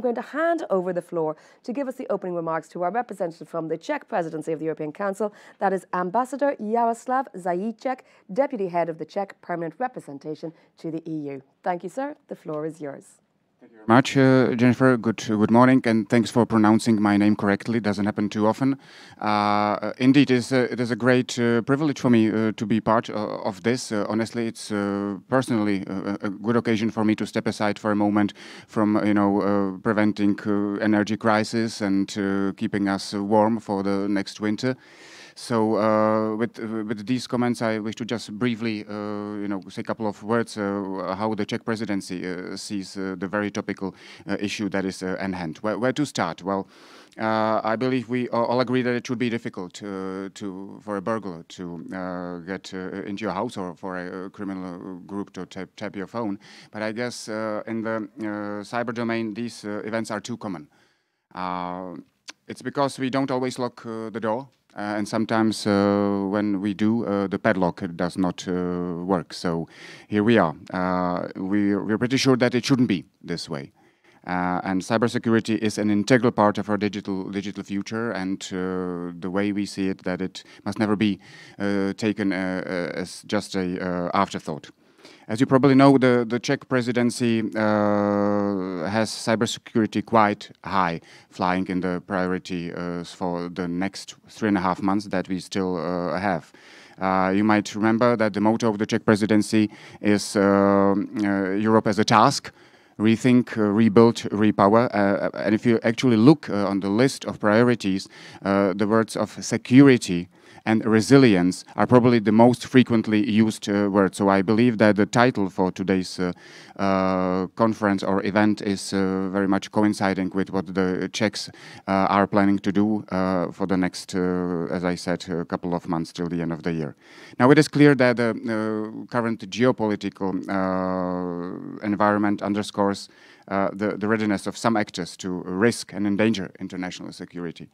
I'm going to hand over the floor to give us the opening remarks to our representative from the Czech Presidency of the European Council, that is Ambassador Jaroslav Zajíček, Deputy Head of the Czech Permanent Representation to the EU. Thank you, sir. The floor is yours. Thank you very much, Jennifer. Good morning, and thanks for pronouncing my name correctly. It doesn't happen too often. Indeed, it is a great privilege for me to be part of this. Honestly, it's personally a good occasion for me to step aside for a moment from, preventing energy crisis and keeping us warm for the next winter. So with these comments, I wish to just briefly, say a couple of words how the Czech presidency sees the very topical issue that is at hand. Where to start? Well, I believe we all agree that it should be difficult for a burglar to get into your house, or for a criminal group to tap your phone. But I guess in the cyber domain, these events are too common. It's because we don't always lock the door. And sometimes when we do, the padlock does not work. So here we are. We're pretty sure that it shouldn't be this way. And cybersecurity is an integral part of our digital future, and the way we see it, that it must never be taken as just a afterthought. As you probably know, the Czech presidency has cybersecurity quite high, flying in the priority for the next 3.5 months that we still have. You might remember that the motto of the Czech presidency is Europe as a task. Rethink, rebuild, repower. And if you actually look on the list of priorities, the words of security and resilience are probably the most frequently used words. So I believe that the title for today's conference or event is very much coinciding with what the Czechs are planning to do for the next, as I said, a couple of months till the end of the year. Now, it is clear that the current geopolitical environment underscores the readiness of some actors to risk and endanger international security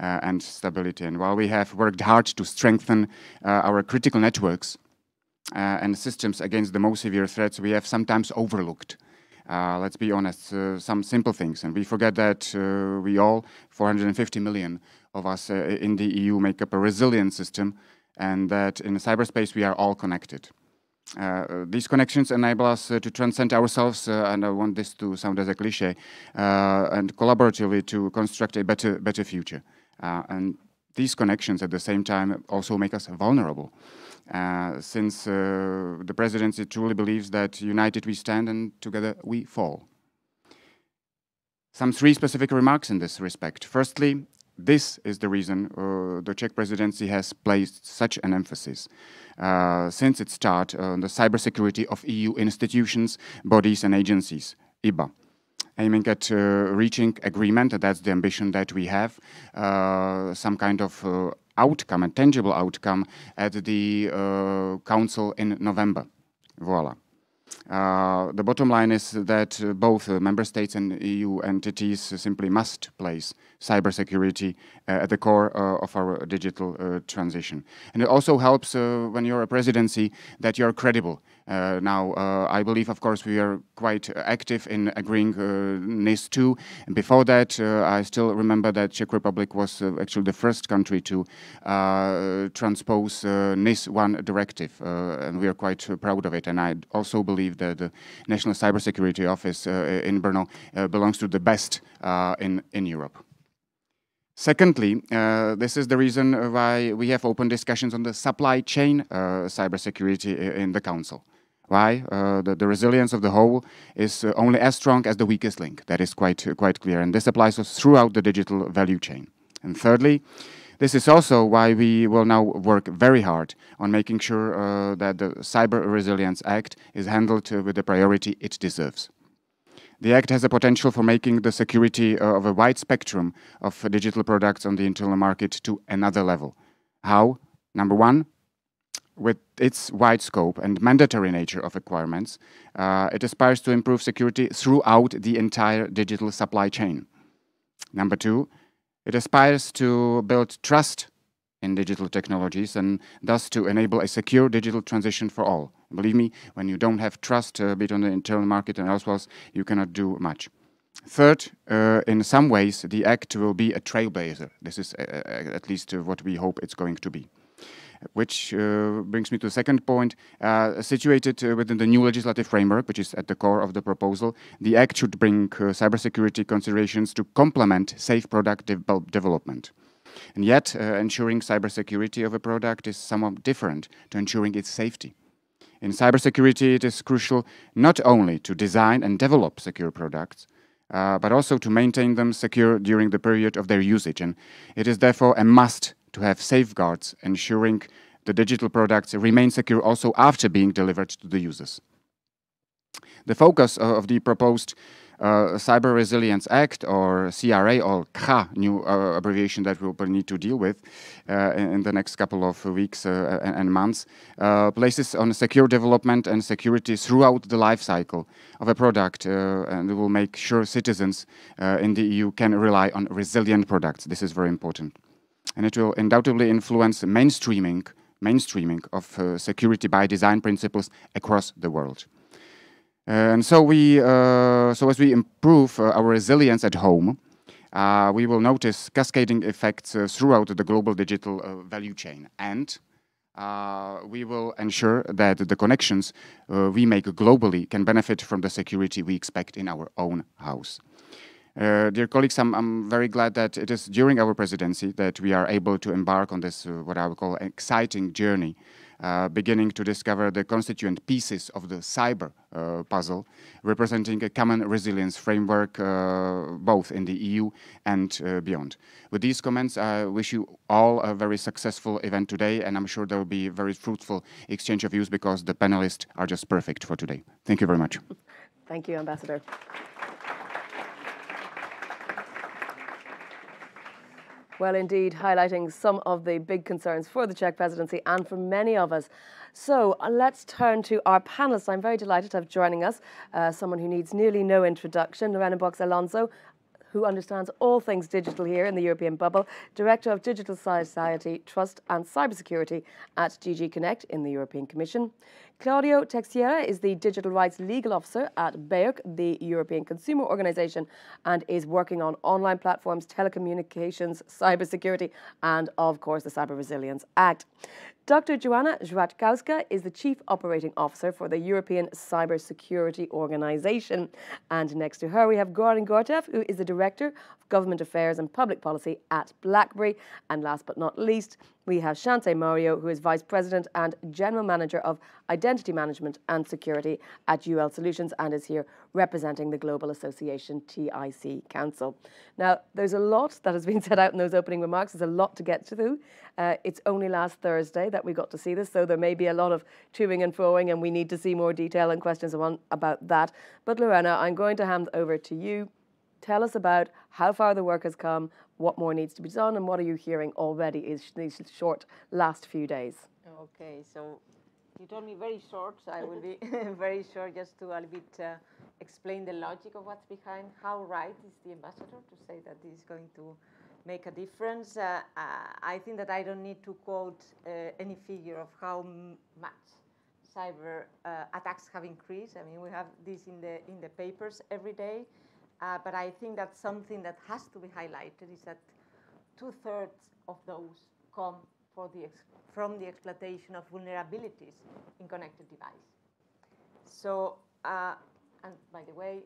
and stability. And while we have worked hard to strengthen our critical networks and systems against the most severe threats, we have sometimes overlooked, let's be honest, some simple things. And we forget that we all, 450 million of us in the EU, make up a resilient system, and that in cyberspace we are all connected. These connections enable us to transcend ourselves, and I want this to sound as a cliche, and collaboratively to construct a better future. And these connections at the same time also make us vulnerable, since the presidency truly believes that united we stand and together we fall. Some three specific remarks in this respect. Firstly, this is the reason the Czech presidency has placed such an emphasis since its start on the cybersecurity of EU institutions, bodies and agencies, IBA, aiming at reaching agreement, and that's the ambition that we have, some kind of outcome, a tangible outcome at the Council in November. Voila. The bottom line is that both member states and EU entities simply must place cybersecurity at the core of our digital transition. And it also helps when you're a presidency that you're credible. Now, I believe, of course, we are quite active in agreeing NIS-2. And before that, I still remember that Czech Republic was actually the first country to transpose NIS-1 directive, and we are quite proud of it. And I also believe that the National Cybersecurity Office in Brno belongs to the best in Europe. Secondly, this is the reason why we have open discussions on the supply chain cybersecurity in the Council. Why? The resilience of the whole is only as strong as the weakest link. That is quite clear, and this applies throughout the digital value chain. And thirdly, this is also why we will now work very hard on making sure that the Cyber Resilience Act is handled with the priority it deserves. The Act has a potential for making the security of a wide spectrum of digital products on the internal market to another level. How? Number one, with its wide scope and mandatory nature of requirements, it aspires to improve security throughout the entire digital supply chain. Number two, it aspires to build trust in digital technologies and thus to enable a secure digital transition for all. Believe me, when you don't have trust, be it on the internal market and elsewhere, you cannot do much. Third, in some ways, the Act will be a trailblazer. This is at least what we hope it's going to be. Which brings me to the second point. Situated within the new legislative framework, which is at the core of the proposal, the Act should bring cybersecurity considerations to complement safe product development. And yet, ensuring cybersecurity of a product is somewhat different to ensuring its safety. In cybersecurity, it is crucial not only to design and develop secure products, but also to maintain them secure during the period of their usage. And it is therefore a must to have safeguards ensuring the digital products remain secure also after being delivered to the users. The focus of the proposed Cyber Resilience Act, or CRA, or CRA, new abbreviation that we will need to deal with in the next couple of weeks and months, places on secure development and security throughout the life cycle of a product, and will make sure citizens in the EU can rely on resilient products. This is very important. And it will undoubtedly influence mainstreaming of security by design principles across the world. And so as we improve our resilience at home, we will notice cascading effects throughout the global digital value chain. And we will ensure that the connections we make globally can benefit from the security we expect in our own house. Dear colleagues, I'm very glad that it is during our presidency that we are able to embark on this, what I would call, exciting journey. Beginning to discover the constituent pieces of the cyber puzzle, representing a common resilience framework both in the EU and beyond. With these comments, I wish you all a very successful event today, and I'm sure there will be a very fruitful exchange of views because the panelists are just perfect for today. Thank you very much. Thank you, Ambassador. Well, indeed, highlighting some of the big concerns for the Czech presidency and for many of us. So let's turn to our panelists. I'm very delighted to have joining us someone who needs nearly no introduction, Lorena Box Alonso, who understands all things digital here in the European bubble, Director of Digital Society, Trust and Cybersecurity at DG Connect in the European Commission. Claudio Teixeira is the Digital Rights Legal Officer at BEUC, the European Consumer Organization, and is working on online platforms, telecommunications, cybersecurity, and of course the Cyber Resilience Act. Dr. Joanna Świątkowska is the Chief Operating Officer for the European Cyber Security Organization. And next to her we have Gorlin Gortev, who is the Director of Government Affairs and Public Policy at BlackBerry. And last but not least, we have Shanta Mario, who is Vice President and General Manager of Identity Management and Security at UL Solutions and is here representing the Global Association TIC Council. Now, there's a lot that has been set out in those opening remarks. There's a lot to get through. It's only last Thursday that we got to see this, so there may be a lot of toing and froing, and we need to see more detail and questions about that. But Lorena, I'm going to hand over to you. Tell us about how far the work has come, what more needs to be done, and what are you hearing already in these short last few days? Okay, so you told me very short, so I will be very short just to a little bit explain the logic of what's behind. How right is the ambassador to say that this is going to make a difference? I think that I don't need to quote any figure of how much cyber attacks have increased. I mean, we have this in the papers every day. But I think that something that has to be highlighted is that 2/3 of those come from the exploitation of vulnerabilities in connected devices. So, and by the way,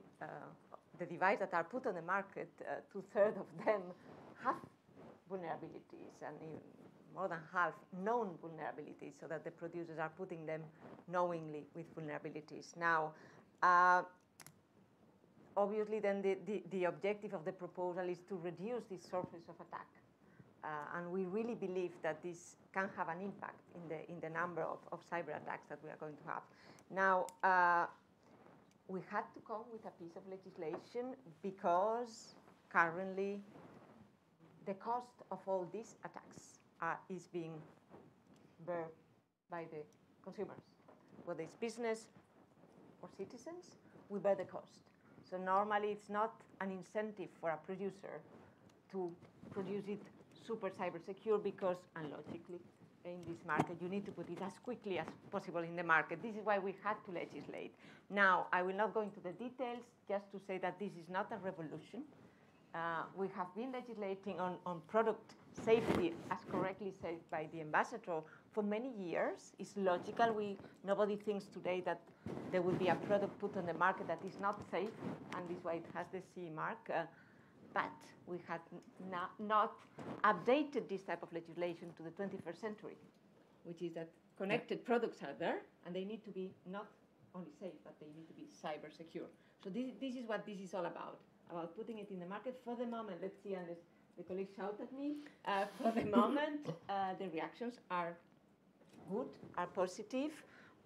the devices that are put on the market, 2/3 of them have vulnerabilities, and even more than half known vulnerabilities, so that the producers are putting them knowingly with vulnerabilities. Now, obviously, then the objective of the proposal is to reduce this surface of attack, and we really believe that this can have an impact in the number of cyber attacks that we are going to have. Now, we had to come with a piece of legislation because currently the cost of all these attacks is being borne by the consumers, whether it's business or citizens, we bear the cost. So normally it's not an incentive for a producer to produce it super cyber secure because, and logically, in this market. You need to put it as quickly as possible in the market. This is why we had to legislate. Now, I will not go into the details, just to say that this is not a revolution. We have been legislating on product safety, as correctly said by the ambassador, for many years. It's logical. Nobody thinks today that there will be a product put on the market that is not safe, and this is why it has the CE mark. But we had not updated this type of legislation to the 21st century, which is that connected products are there, and they need to be not only safe, but they need to be cyber secure. So this is what this is all about putting it in the market. For the moment, let's see, and the colleague shouted at me, for the moment, the reactions are good, are positive.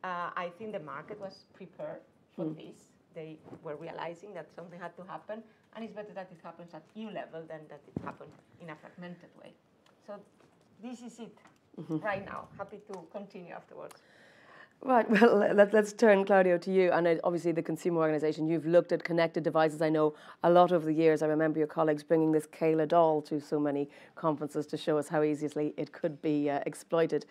I think the market was prepared for this. They were realizing that something had to happen, and it's better that it happens at EU level than that it happens in a fragmented way. So this is it right now. Happy to continue afterwards. Right, well, let's turn, Claudio, to you. And obviously the consumer organization, you've looked at connected devices, I know, a lot over the years. I remember your colleagues bringing this Kayla doll to so many conferences to show us how easily it could be exploited.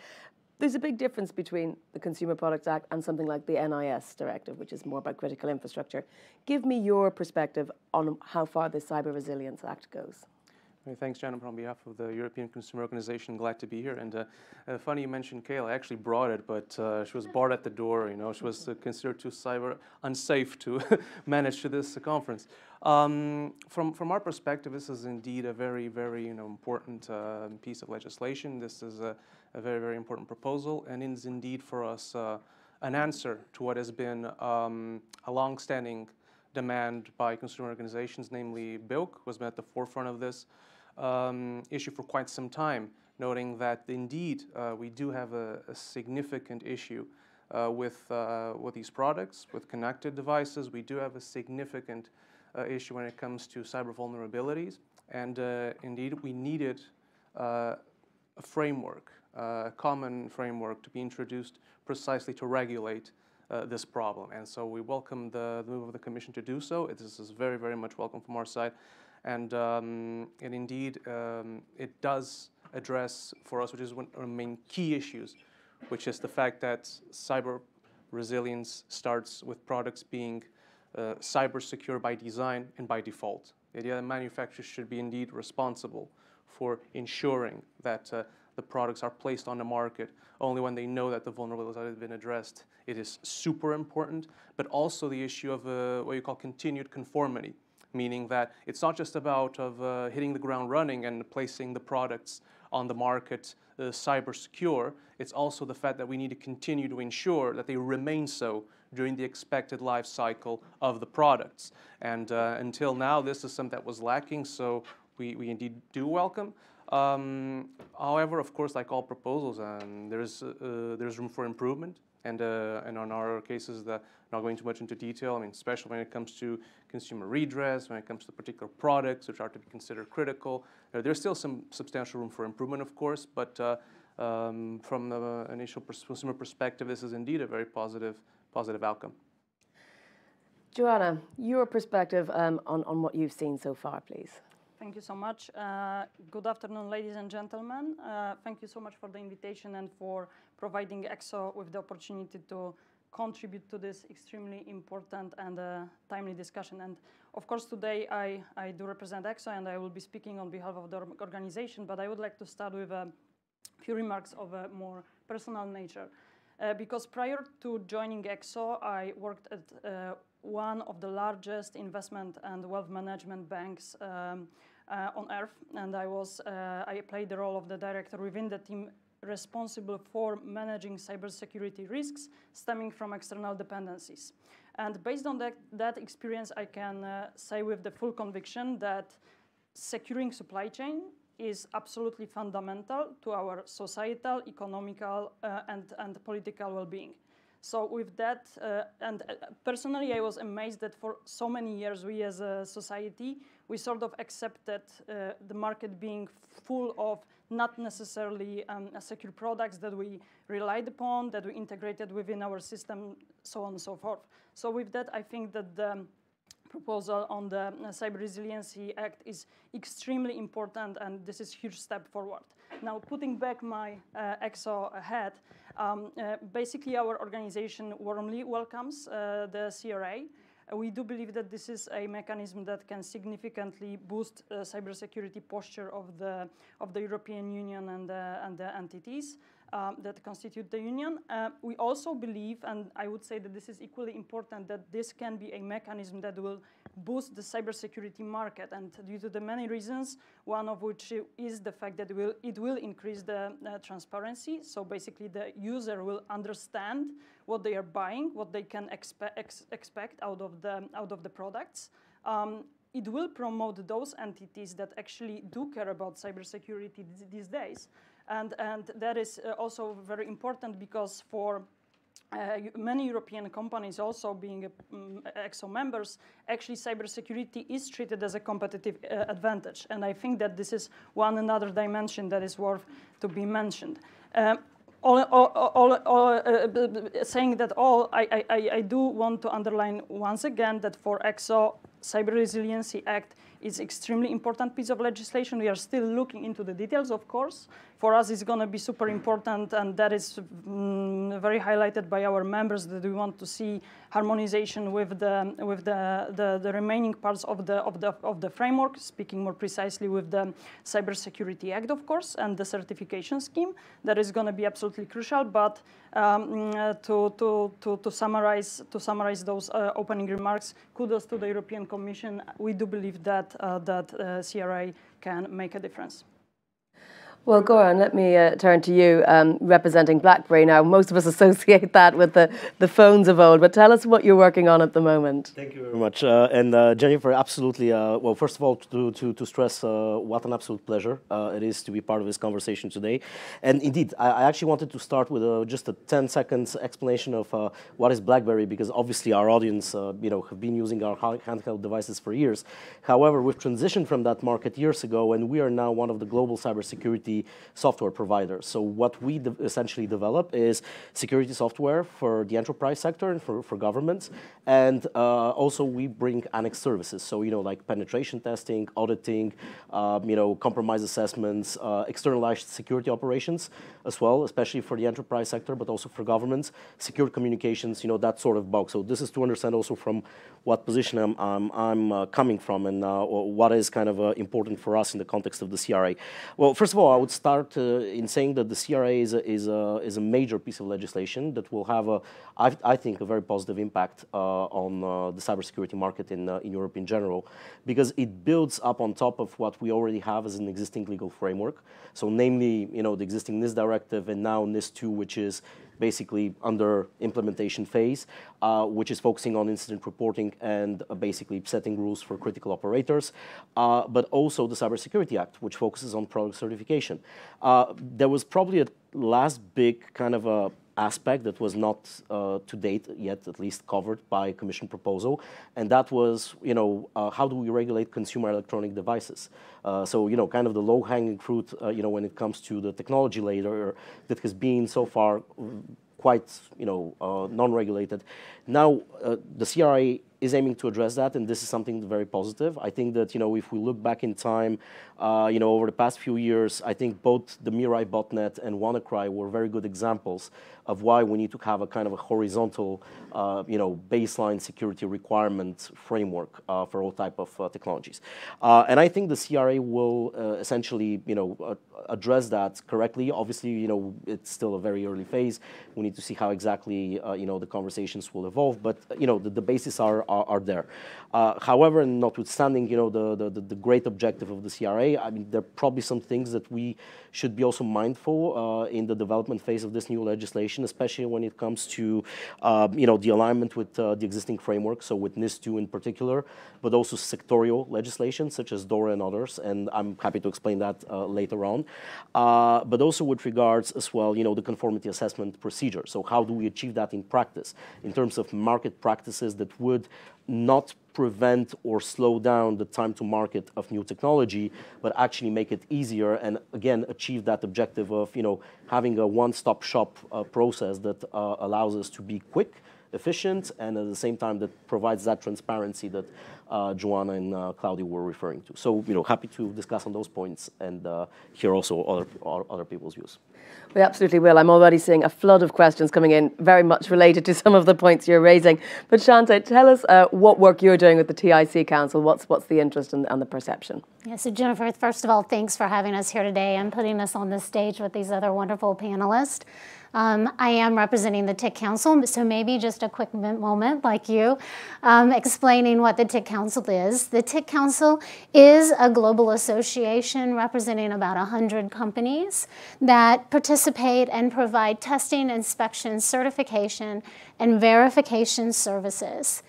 There's a big difference between the Consumer Products Act and something like the NIS directive, which is more about critical infrastructure. Give me your perspective on how far the Cyber Resilience Act goes. Well, thanks, Jennifer. On behalf of the European Consumer Organization, glad to be here. And funny you mentioned Kayla. I actually brought it, but she was barred at the door. You know, she was considered too cyber unsafe to manage this conference. From our perspective, this is indeed a very, very important piece of legislation. This is a very, very important proposal, and is indeed for us an answer to what has been a long-standing demand by consumer organizations, namely BEUC, was at the forefront of this issue for quite some time, noting that indeed we do have a significant issue with these products, with connected devices. We do have a significant issue when it comes to cyber vulnerabilities, and indeed we needed a framework, a common framework to be introduced precisely to regulate this problem. And so we welcome the move of the Commission to do so. This is very, very much welcome from our side. And indeed, it does address for us, which is one of our main key issues, which is the fact that cyber resilience starts with products being cyber secure by design and by default. The idea that manufacturers should be indeed responsible for ensuring that the products are placed on the market only when they know that the vulnerabilities have been addressed. It is super important, but also the issue of what you call continued conformity, meaning that it's not just about of hitting the ground running and placing the products on the market cyber secure. It's also the fact that we need to continue to ensure that they remain so during the expected life cycle of the products. And until now, this is something that was lacking, so we indeed do welcome. However, of course, like all proposals, there's room for improvement. And on our cases, not going too much into detail, I mean, especially when it comes to consumer redress, when it comes to particular products which are to be considered critical, there's still some substantial room for improvement, of course, but from the initial consumer perspective, this is indeed a very positive outcome. Joanna, your perspective on what you've seen so far, please. Thank you so much. Good afternoon, ladies and gentlemen. Thank you so much for the invitation and for providing EXO with the opportunity to contribute to this extremely important and timely discussion. And of course, today I do represent EXO, and I will be speaking on behalf of the organization, but I would like to start with a few remarks of a more personal nature. Because prior to joining EXO, I worked at one of the largest investment and wealth management banks on Earth, and I played the role of the director within the team responsible for managing cybersecurity risks stemming from external dependencies. And based on that experience, I can say with the full conviction that securing supply chain is absolutely fundamental to our societal, economical, and political well-being. So with that, and personally, I was amazed that for so many years we as a society, we sort of accepted the market being full of not necessarily secure products that we relied upon, that we integrated within our system, so on and so forth. So with that, I think that the proposal on the Cyber Resilience Act is extremely important, and this is a huge step forward. Now, putting back my EXO hat, basically our organization warmly welcomes the CRA. We do believe that this is a mechanism that can significantly boost cybersecurity posture of the European Union and the entities that constitute the Union. We also believe, and I would say that this is equally important, that this can be a mechanism that will boost the cybersecurity market, and due to the many reasons, one of which is the fact that it will increase the transparency. So basically the user will understand what they are buying, what they can expect out of the products. It will promote those entities that actually do care about cybersecurity these days, and that is also very important, because for many European companies, also being EXO members, actually cybersecurity is treated as a competitive advantage, and I think that this is another dimension that is worth to be mentioned. Saying that all, I do want to underline once again that for EXO, Cyber Resilience Act is extremely important piece of legislation. We are still looking into the details, of course. For us, it's going to be super important, and that is very highlighted by our members, that we want to see harmonization with the remaining parts of the framework. Speaking more precisely, with the Cyber Security Act, of course, and the certification scheme. That is going to be absolutely crucial. But to summarize those opening remarks, kudos to the European Commission. We do believe that CRA can make a difference. Well, Goran, let me turn to you, representing BlackBerry now. Most of us associate that with the phones of old, but tell us what you're working on at the moment. Thank you very much. And Jennifer, absolutely. Well, first of all, to stress what an absolute pleasure it is to be part of this conversation today. And indeed, I actually wanted to start with just a 10-second explanation of what is BlackBerry, because obviously our audience have been using our handheld devices for years. However, we've transitioned from that market years ago, and we are now one of the global cybersecurity software provider. So what we essentially develop is security software for the enterprise sector and for governments, and also we bring annex services. So like penetration testing, auditing, compromise assessments, externalized security operations as well, especially for the enterprise sector, but also for governments, secure communications, that sort of box. So this is to understand also from what position I'm coming from, and what is kind of important for us in the context of the CRA. Well, first of all, I would start in saying that the CRA is a major piece of legislation that will have, I think, a very positive impact on the cybersecurity market in Europe in general, because it builds up on top of what we already have as an existing legal framework. So namely, the existing NIS directive, and now NIS-2, which is basically under implementation phase, which is focusing on incident reporting and basically setting rules for critical operators, but also the Cybersecurity Act, which focuses on product certification. There was probably a last big kind of a aspect that was not to date yet at least covered by Commission proposal, and that was how do we regulate consumer electronic devices? So kind of the low-hanging fruit when it comes to the technology layer that has been so far quite non-regulated. Now the CRA is aiming to address that, and this is something very positive. I think that if we look back in time, over the past few years, I think both the Mirai botnet and WannaCry were very good examples of why we need to have a kind of a horizontal, baseline security requirement framework for all type of technologies. And I think the CRA will essentially, address that correctly. Obviously, it's still a very early phase. We need to see how exactly, the conversations will evolve. But the basis are there. However, notwithstanding, the great objective of the CRA, I mean, there are probably some things that we should be also mindful in the development phase of this new legislation, especially when it comes to, the alignment with the existing framework, so with NIS2 in particular, but also sectorial legislation such as DORA and others, and I'm happy to explain that later on. But also with regards as well, the conformity assessment procedure. So how do we achieve that in practice, in terms of market practices that would not prevent or slow down the time to market of new technology, but actually make it easier and, again, achieve that objective of having a one-stop shop process that allows us to be quick, efficient, and at the same time that provides that transparency that Joanna and Claudio were referring to. So, you know, happy to discuss on those points and hear also other people's views. We absolutely will. I'm already seeing a flood of questions coming in, very much related to some of the points you're raising. But Shanta, tell us what work you're doing with the TIC Council. What's the interest and the perception? Yeah, so Jennifer, first of all, thanks for having us here today and putting us on this stage with these other wonderful panelists. I am representing the TIC Council, so maybe just a quick moment, like you, explaining what the TIC Council is. The TIC Council is a global association representing about 100 companies that participate and provide testing, inspection, certification, and verification services.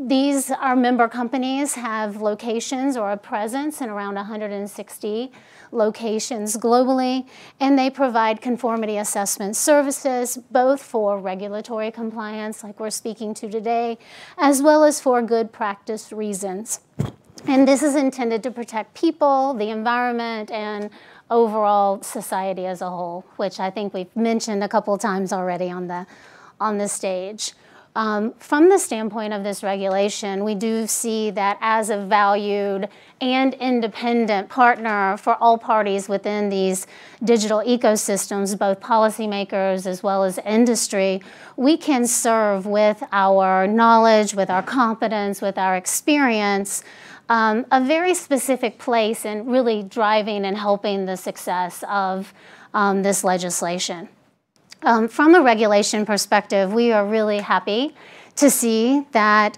These, our member companies, have locations or a presence in around 160 locations globally, and they provide conformity assessment services, both for regulatory compliance, like we're speaking to today, as well as for good practice reasons. And this is intended to protect people, the environment, and overall society as a whole, which I think we've mentioned a couple of times already on the stage. From the standpoint of this regulation, we do see that as a valued and independent partner for all parties within these digital ecosystems, both policymakers as well as industry, we can serve with our knowledge, with our competence, with our experience, a very specific place in really driving and helping the success of this legislation. From a regulation perspective, we are really happy to see that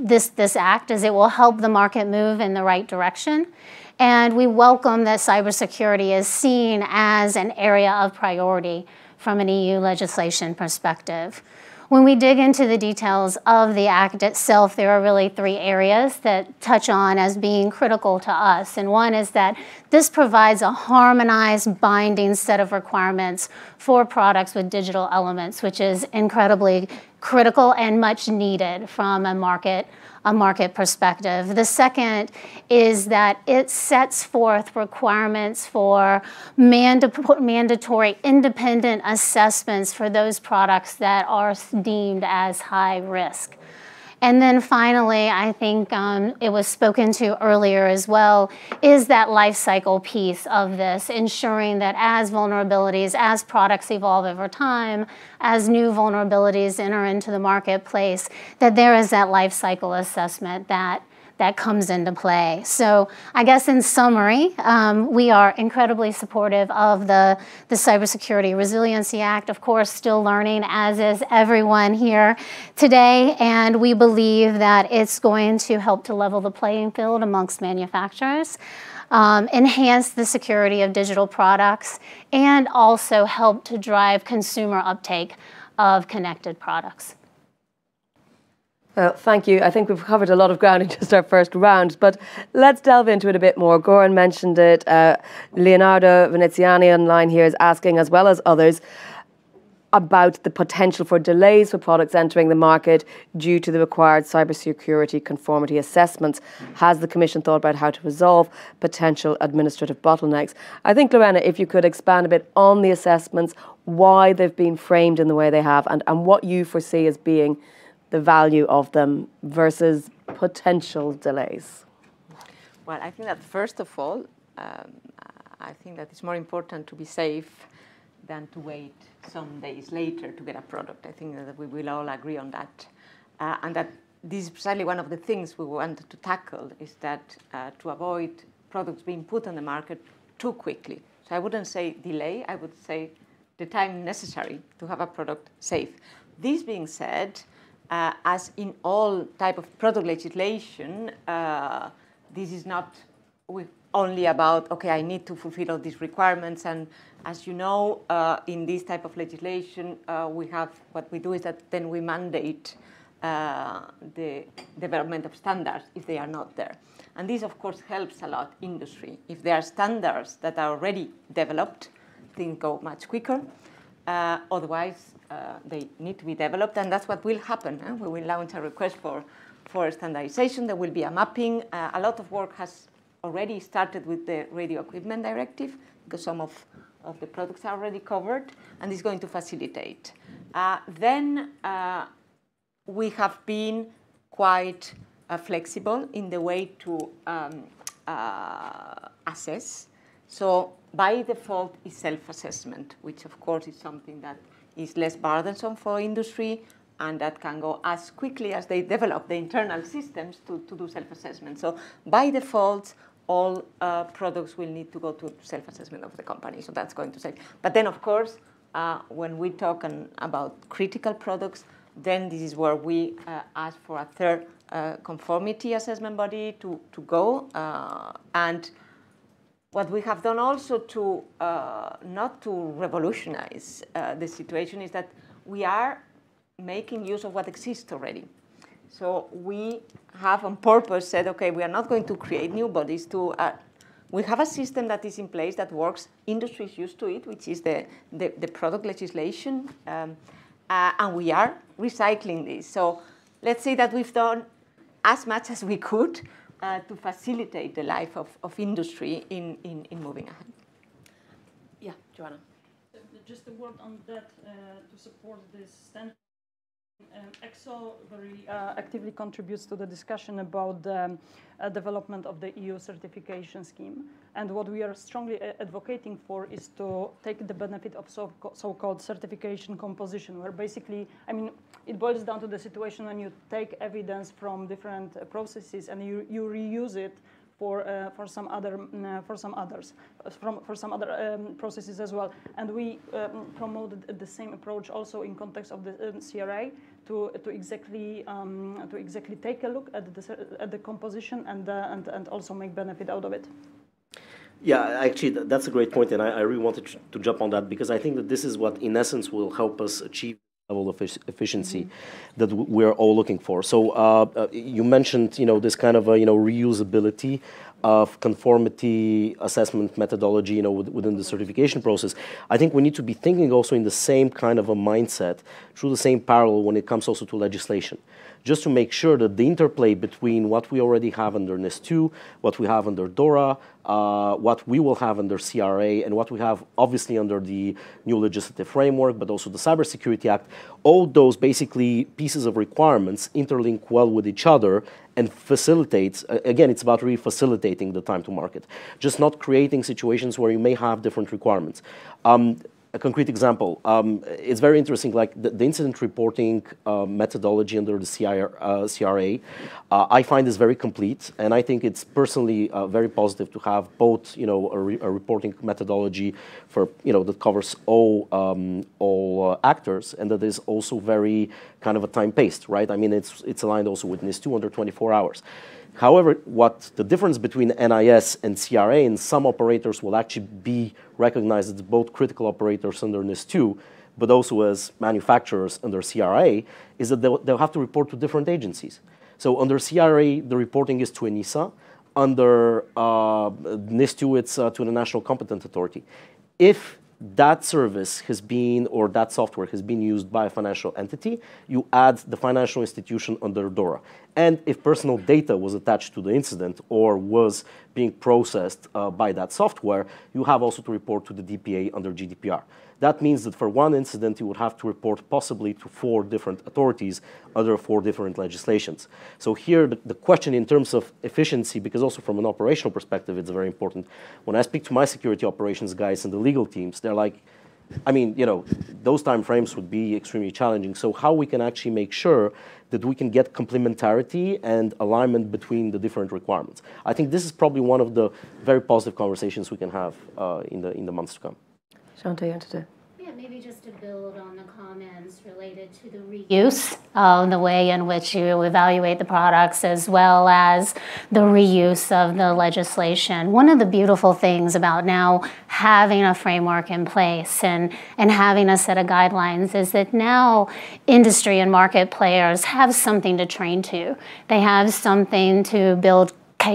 this act, as it will help the market move in the right direction. And we welcome that cybersecurity is seen as an area of priority from an EU legislation perspective. When we dig into the details of the act itself, there are really three areas that touch on as being critical to us. And one is that this provides a harmonized, binding set of requirements for products with digital elements, which is incredibly critical and much needed from a market perspective. The second is that it sets forth requirements for mandatory independent assessments for those products that are deemed as high risk. And then finally, I think it was spoken to earlier as well, is that life cycle piece of this, ensuring that as vulnerabilities, as products evolve over time, as new vulnerabilities enter into the marketplace, that there is that life cycle assessment that comes into play. So I guess in summary, we are incredibly supportive of the Cybersecurity Resiliency Act, of course, still learning, as is everyone here today. And we believe that it's going to help to level the playing field amongst manufacturers, enhance the security of digital products, and also help to drive consumer uptake of connected products. Well, thank you. I think we've covered a lot of ground in just our first round, but let's delve into it a bit more. Goran mentioned it. Leonardo Veneziani online here is asking, as well as others, about the potential for delays for products entering the market due to the required cybersecurity conformity assessments. Has the Commission thought about how to resolve potential administrative bottlenecks? I think, Lorena, if you could expand a bit on the assessments, why they've been framed in the way they have, and what you foresee as being the value of them versus potential delays? Well, I think that first of all, I think that it's more important to be safe than to wait some days later to get a product. I think that we will all agree on that. And that this is precisely one of the things we wanted to tackle, is that to avoid products being put on the market too quickly. So I wouldn't say delay, I would say the time necessary to have a product safe. This being said, as in all type of product legislation, this is not only about, okay, I need to fulfill all these requirements. And as you know, in this type of legislation, we have, what we do is that then we mandate the development of standards if they are not there. And this, of course, helps a lot industry. If there are standards that are already developed, things go much quicker. Otherwise, they need to be developed, and that's what will happen. We will launch a request for standardization. There will be a mapping. A lot of work has already started with the Radio Equipment Directive, because some of the products are already covered, and it's going to facilitate. Then we have been quite flexible in the way to assess. So by default is self-assessment, which of course is something that is less burdensome for industry and that can go as quickly as they develop the internal systems to do self-assessment. So by default, all products will need to go to self-assessment of the company. So that's going to save. But then, of course, when we talk about critical products, then this is where we ask for a third conformity assessment body to go. And what we have done also to not to revolutionize the situation is that we are making use of what exists already. So we have on purpose said, OK, we are not going to create new bodies. We have a system that is in place that works. Industry is used to it, which is the product legislation. And we are recycling this. So let's say that we've done as much as we could to facilitate the life of industry in moving ahead. Yeah, Joanna. Just a word on that to support this standard. EXO very actively contributes to the discussion about the development of the EU certification scheme. And what we are strongly advocating for is to take the benefit of so-called certification composition, where basically, I mean, it boils down to the situation when you take evidence from different processes and you reuse it for some other processes as well, and we promoted the same approach also in context of the CRA to exactly take a look at the composition and also make benefit out of it. Yeah, actually, that's a great point, and I really wanted to jump on that because I think that this is what, in essence, will help us achieve level of efficiency that we're all looking for. So you mentioned, this kind of reusability of conformity assessment methodology, within the certification process. I think we need to be thinking also in the same kind of a mindset, through the same parallel when it comes also to legislation, just to make sure that the interplay between what we already have under NIS-2, what we have under DORA, what we will have under CRA, and what we have obviously under the new legislative framework, but also the Cyber Security Act, all those basically pieces of requirements interlink well with each other and facilitates, again, it's about really facilitating the time to market, just not creating situations where you may have different requirements. A concrete example, it's very interesting, like the incident reporting methodology under the CRA, I find this very complete, and I think it's personally very positive to have both, a reporting methodology for, that covers all actors, and that is also very kind of a time-paced, right? I mean, it's aligned also with NIS-2 under 24 hours. However, what the difference between NIS and CRA and some operators will actually be recognized as both critical operators under NIS-2, but also as manufacturers under CRA, is that they'll have to report to different agencies. So under CRA, the reporting is to ENISA. Under NIS-2, it's to the National Competent Authority. If that service has been, or that software has been used by a financial entity, you add the financial institution under DORA. And if personal data was attached to the incident or was being processed by that software, you have also to report to the DPA under GDPR. That means that for one incident, you would have to report possibly to 4 different authorities under 4 different legislations. So here, the question in terms of efficiency, because also from an operational perspective, it's very important. When I speak to my security operations guys and the legal teams, they're like, I mean, those time frames would be extremely challenging. So how we can actually make sure that we can get complementarity and alignment between the different requirements. I think this is probably one of the very positive conversations we can have in the months to come. Shanta, you want to do? Yeah, maybe just to build on the comments related to the reuse, the way in which you evaluate the products as well as the reuse of the legislation. One of the beautiful things about now having a framework in place and having a set of guidelines is that now industry and market players have something to train to. They have something to build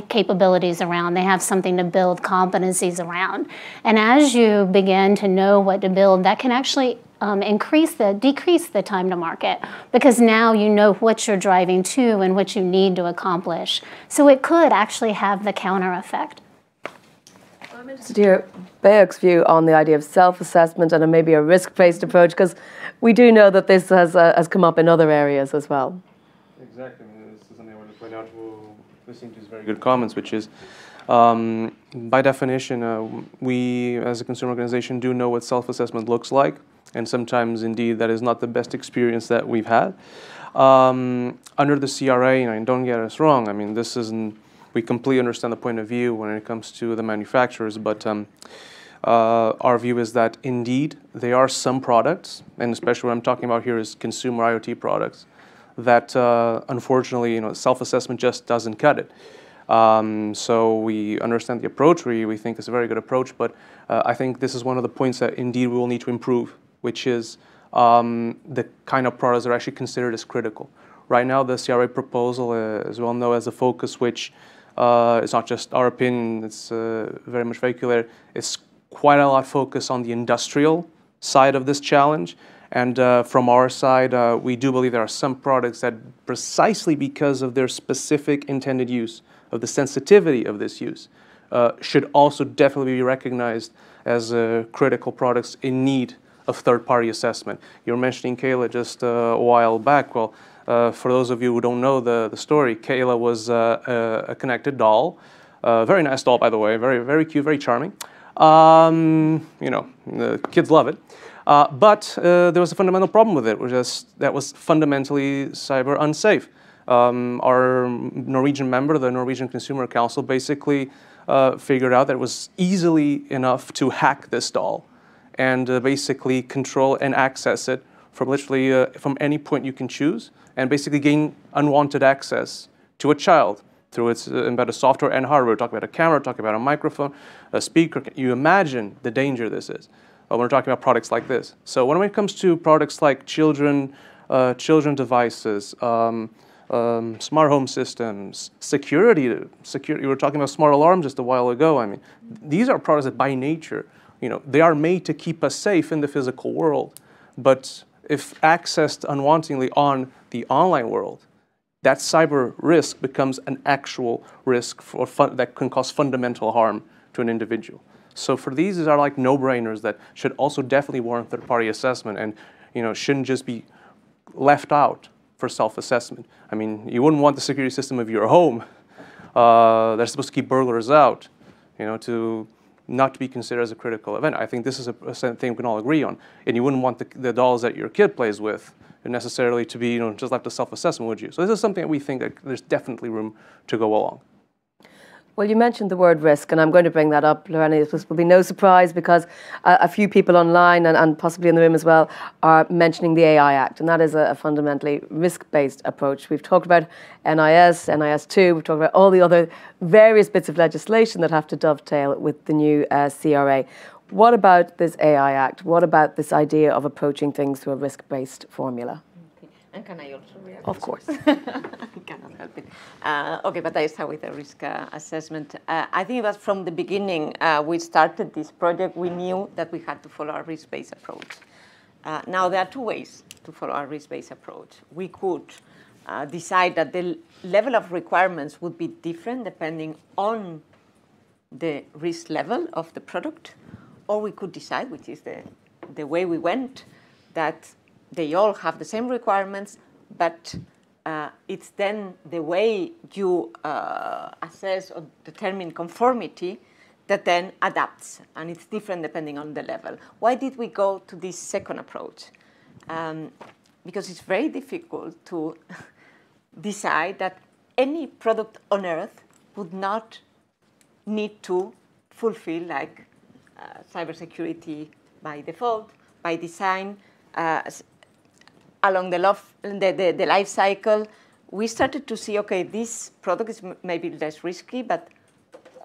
capabilities around. They have something to build competencies around. And as you begin to know what to build, that can actually decrease the time to market, because now you know what you're driving to and what you need to accomplish. So it could actually have the counter effect. to hear BEUC's view on the idea of self-assessment and maybe a risk-based approach, because we do know that this has come up in other areas as well. Exactly. This is something I want to point out. Listening to his very good comments, which is, by definition, we as a consumer organization do know what self-assessment looks like, and sometimes, indeed, that is not the best experience that we've had. Under the CRA, and don't get us wrong, I mean, this isn't, we completely understand the point of view when it comes to the manufacturers, but our view is that, indeed, there are some products, and especially what I'm talking about here is consumer IoT products, that unfortunately, self-assessment just doesn't cut it. So we understand the approach, we think it's a very good approach, but I think this is one of the points that indeed we will need to improve, which is the kind of products that are actually considered as critical. Right now, the CRA proposal is well known as a focus, which it's not just our opinion, it's very much vehicular. It's quite a lot focused on the industrial side of this challenge. And from our side, we do believe there are some products that precisely because of their specific intended use, of the sensitivity of this use, should also definitely be recognized as critical products in need of third-party assessment. You were mentioning Kayla just a while back. Well, for those of you who don't know the story, Kayla was a connected doll, very nice doll, by the way, very, very cute, very charming. The kids love it. But there was a fundamental problem with it, which is that was fundamentally cyber unsafe. Our Norwegian member, the Norwegian Consumer Council, basically figured out that it was easily enough to hack this doll and basically control and access it from literally from any point you can choose, and basically gain unwanted access to a child through its embedded software and hardware. We're talking about a camera, talking about a microphone, a speaker. You imagine the danger this is. When we're talking about products like this. So when it comes to products like children devices, smart home systems, security, we were talking about smart alarms just a while ago. I mean, these are products that by nature, they are made to keep us safe in the physical world. But if accessed unwantedly on the online world, that cyber risk becomes an actual risk for that can cause fundamental harm to an individual. So for these are like no-brainers that should also definitely warrant third-party assessment and shouldn't just be left out for self-assessment. I mean, you wouldn't want the security system of your home that's supposed to keep burglars out, to not to be considered as a critical event. I think this is a thing we can all agree on. And you wouldn't want the dolls that your kid plays with necessarily to be just left to self-assessment, would you? So this is something that we think that there's definitely room to go along. Well, you mentioned the word risk, and I'm going to bring that up, Lorena. This will be no surprise because a few people online and possibly in the room as well are mentioning the AI Act, and that is a fundamentally risk-based approach. We've talked about NIS, NIS-2, we've talked about all the other various bits of legislation that have to dovetail with the new CRA. What about this AI Act? What about this idea of approaching things through a risk-based formula? And can I also react? Of course. I cannot help it. Okay, but I start with the risk assessment. I think that from the beginning we started this project, we knew that we had to follow our risk-based approach. Now there are two ways to follow our risk-based approach. We could decide that the level of requirements would be different depending on the risk level of the product, or we could decide, which is the way we went, that they all have the same requirements, but it's then the way you assess or determine conformity that then adapts, and it's different depending on the level. Why did we go to this second approach? Because it's very difficult to decide that any product on Earth would not need to fulfill like cybersecurity by default, by design, along the life cycle, we started to see, okay, this product is maybe less risky, but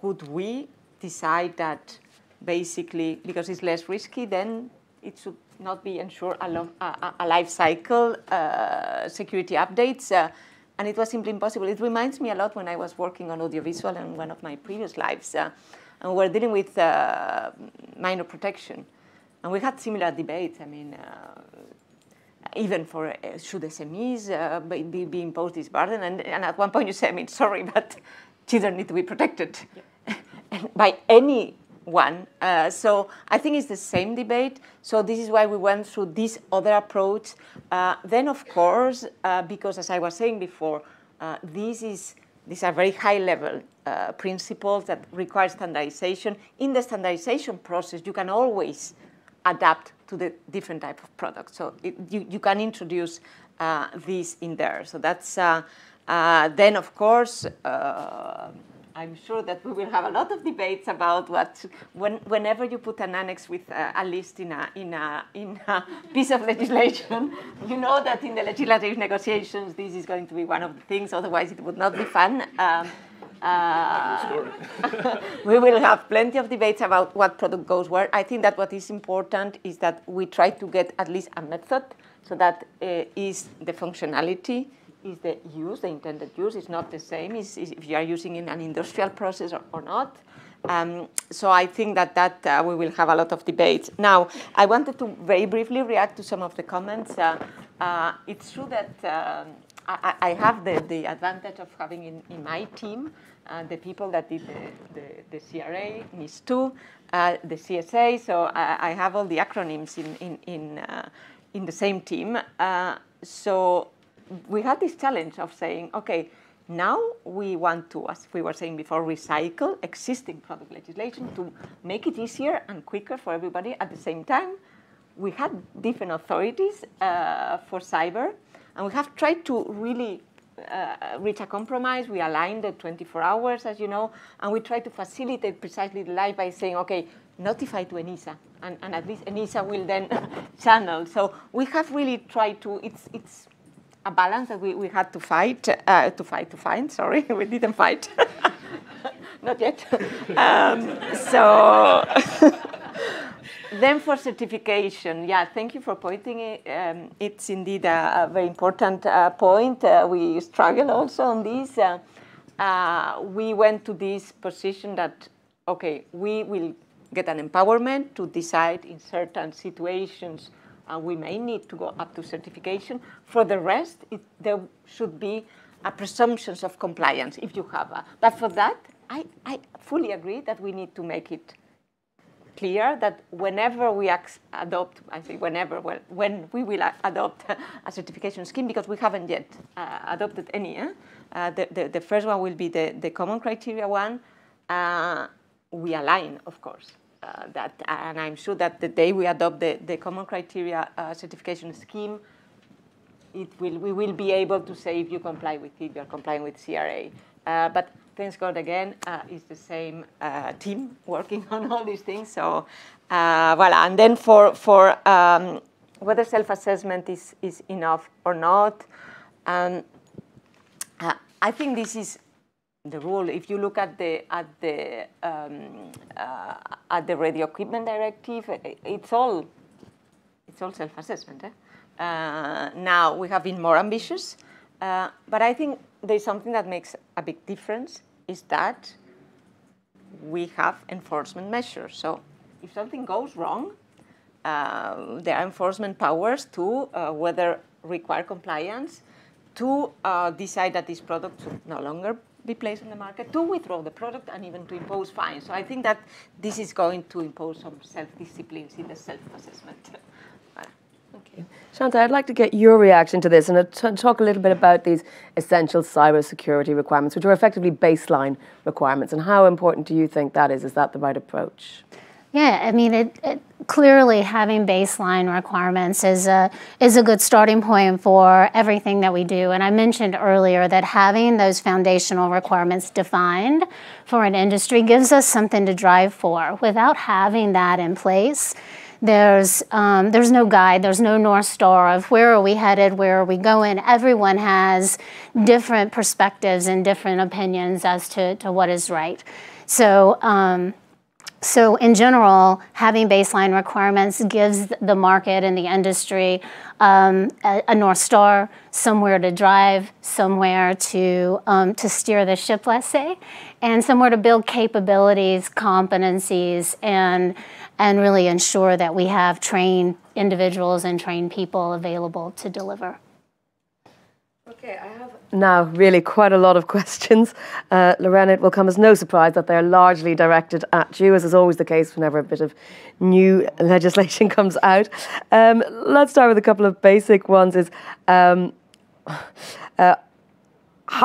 could we decide that basically, because it's less risky, then it should not be ensured along a life cycle, security updates, and it was simply impossible. It reminds me a lot when I was working on audiovisual in one of my previous lives, and we were dealing with minor protection. And we had similar debates. I mean, even for should SMEs be imposed this burden? And at one point you say, I mean, sorry, but children need to be protected. Yeah. And by any one. So I think it's the same debate. So this is why we went through this other approach. Then, of course, because as I was saying before, these are very high-level principles that require standardization. In the standardization process, you can always adapt to the different type of products. So you can introduce these in there. So that's, then, of course, I'm sure that we will have a lot of debates about what, whenever you put an annex with a list in a piece of legislation, you know that in the legislative negotiations, this is going to be one of the things, otherwise it would not be fun. We will have plenty of debates about what product goes where. I think that what is important is that we try to get at least a method, so that is the functionality, is the use, the intended use, is not the same is if you are using in an industrial process or not. So I think that we will have a lot of debates. Now, I wanted to very briefly react to some of the comments. It's true that I have the advantage of having in my team the people that did the CRA, NIS-2, the CSA, so I have all the acronyms in the same team. So we had this challenge of saying, okay, now we want to, as we were saying before, recycle existing product legislation to make it easier and quicker for everybody. At the same time, we had different authorities for cyber, and we have tried to really reach a compromise. We aligned the 24 hours, as you know, and we tried to facilitate precisely the life by saying, okay, notify to ENISA, and at least ENISA will then channel. So we have really tried to, it's a balance that we had to fight, to find, sorry, we didn't fight. Not yet. So then for certification, yeah, thank you for pointing it. It's indeed a very important point. We struggle also on this. We went to this position that, okay, we will get an empowerment to decide in certain situations we may need to go up to certification. For the rest, there should be a presumption of compliance if you have a. But for that, I fully agree that we need to make it clear that whenever we adopt, I say whenever, well, when we will adopt a certification scheme, because we haven't yet adopted any. The first one will be the Common Criteria one. We align, of course. That, and I'm sure that the day we adopt the Common Criteria certification scheme, we will be able to say if you comply with it, you're complying with CRA. But thanks God again, it's the same team working on all these things. So voilà. And then for whether self-assessment is enough or not, I think this is the rule. If you look at the Radio Equipment Directive, it's all self-assessment. Now we have been more ambitious, but I think there's something that makes a big difference is that we have enforcement measures. So if something goes wrong, there are enforcement powers to whether require compliance, to decide that this product should no longer be placed on the market, to withdraw the product, and even to impose fines. So I think that this is going to impose some self-disciplines in the self-assessment. Okay. Shanta, I'd like to get your reaction to this and talk a little bit about these essential cybersecurity requirements, which are effectively baseline requirements, and how important do you think that is? Is that the right approach? Yeah, I mean, clearly having baseline requirements is a good starting point for everything that we do. And I mentioned earlier that having those foundational requirements defined for an industry gives us something to drive for. Without having that in place, there's no guide, there's no North Star of where are we headed, where are we going. Everyone has different perspectives and different opinions as to what is right. So So in general, having baseline requirements gives the market and the industry a North Star, somewhere to drive, somewhere to steer the ship, let's say, and somewhere to build capabilities, competencies, and really ensure that we have trained individuals and trained people available to deliver. Okay, I have now really quite a lot of questions. Lorena, it will come as no surprise that they're largely directed at you, as is always the case whenever a bit of new legislation comes out. Let's start with a couple of basic ones. How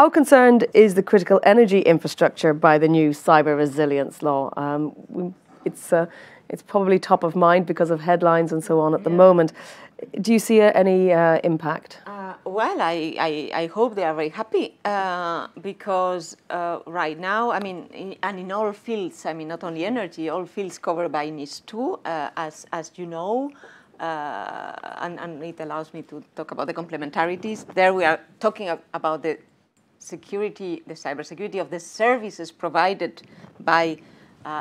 concerned is the critical energy infrastructure by the new cyber resilience law? It's probably top of mind because of headlines and so on at the moment. Do you see any impact? Well, I hope they are very happy because right now, I mean, in all fields, I mean, not only energy, all fields covered by NIS-2, as you know, and it allows me to talk about the complementarities. There we are talking about the security, the cybersecurity of the services provided by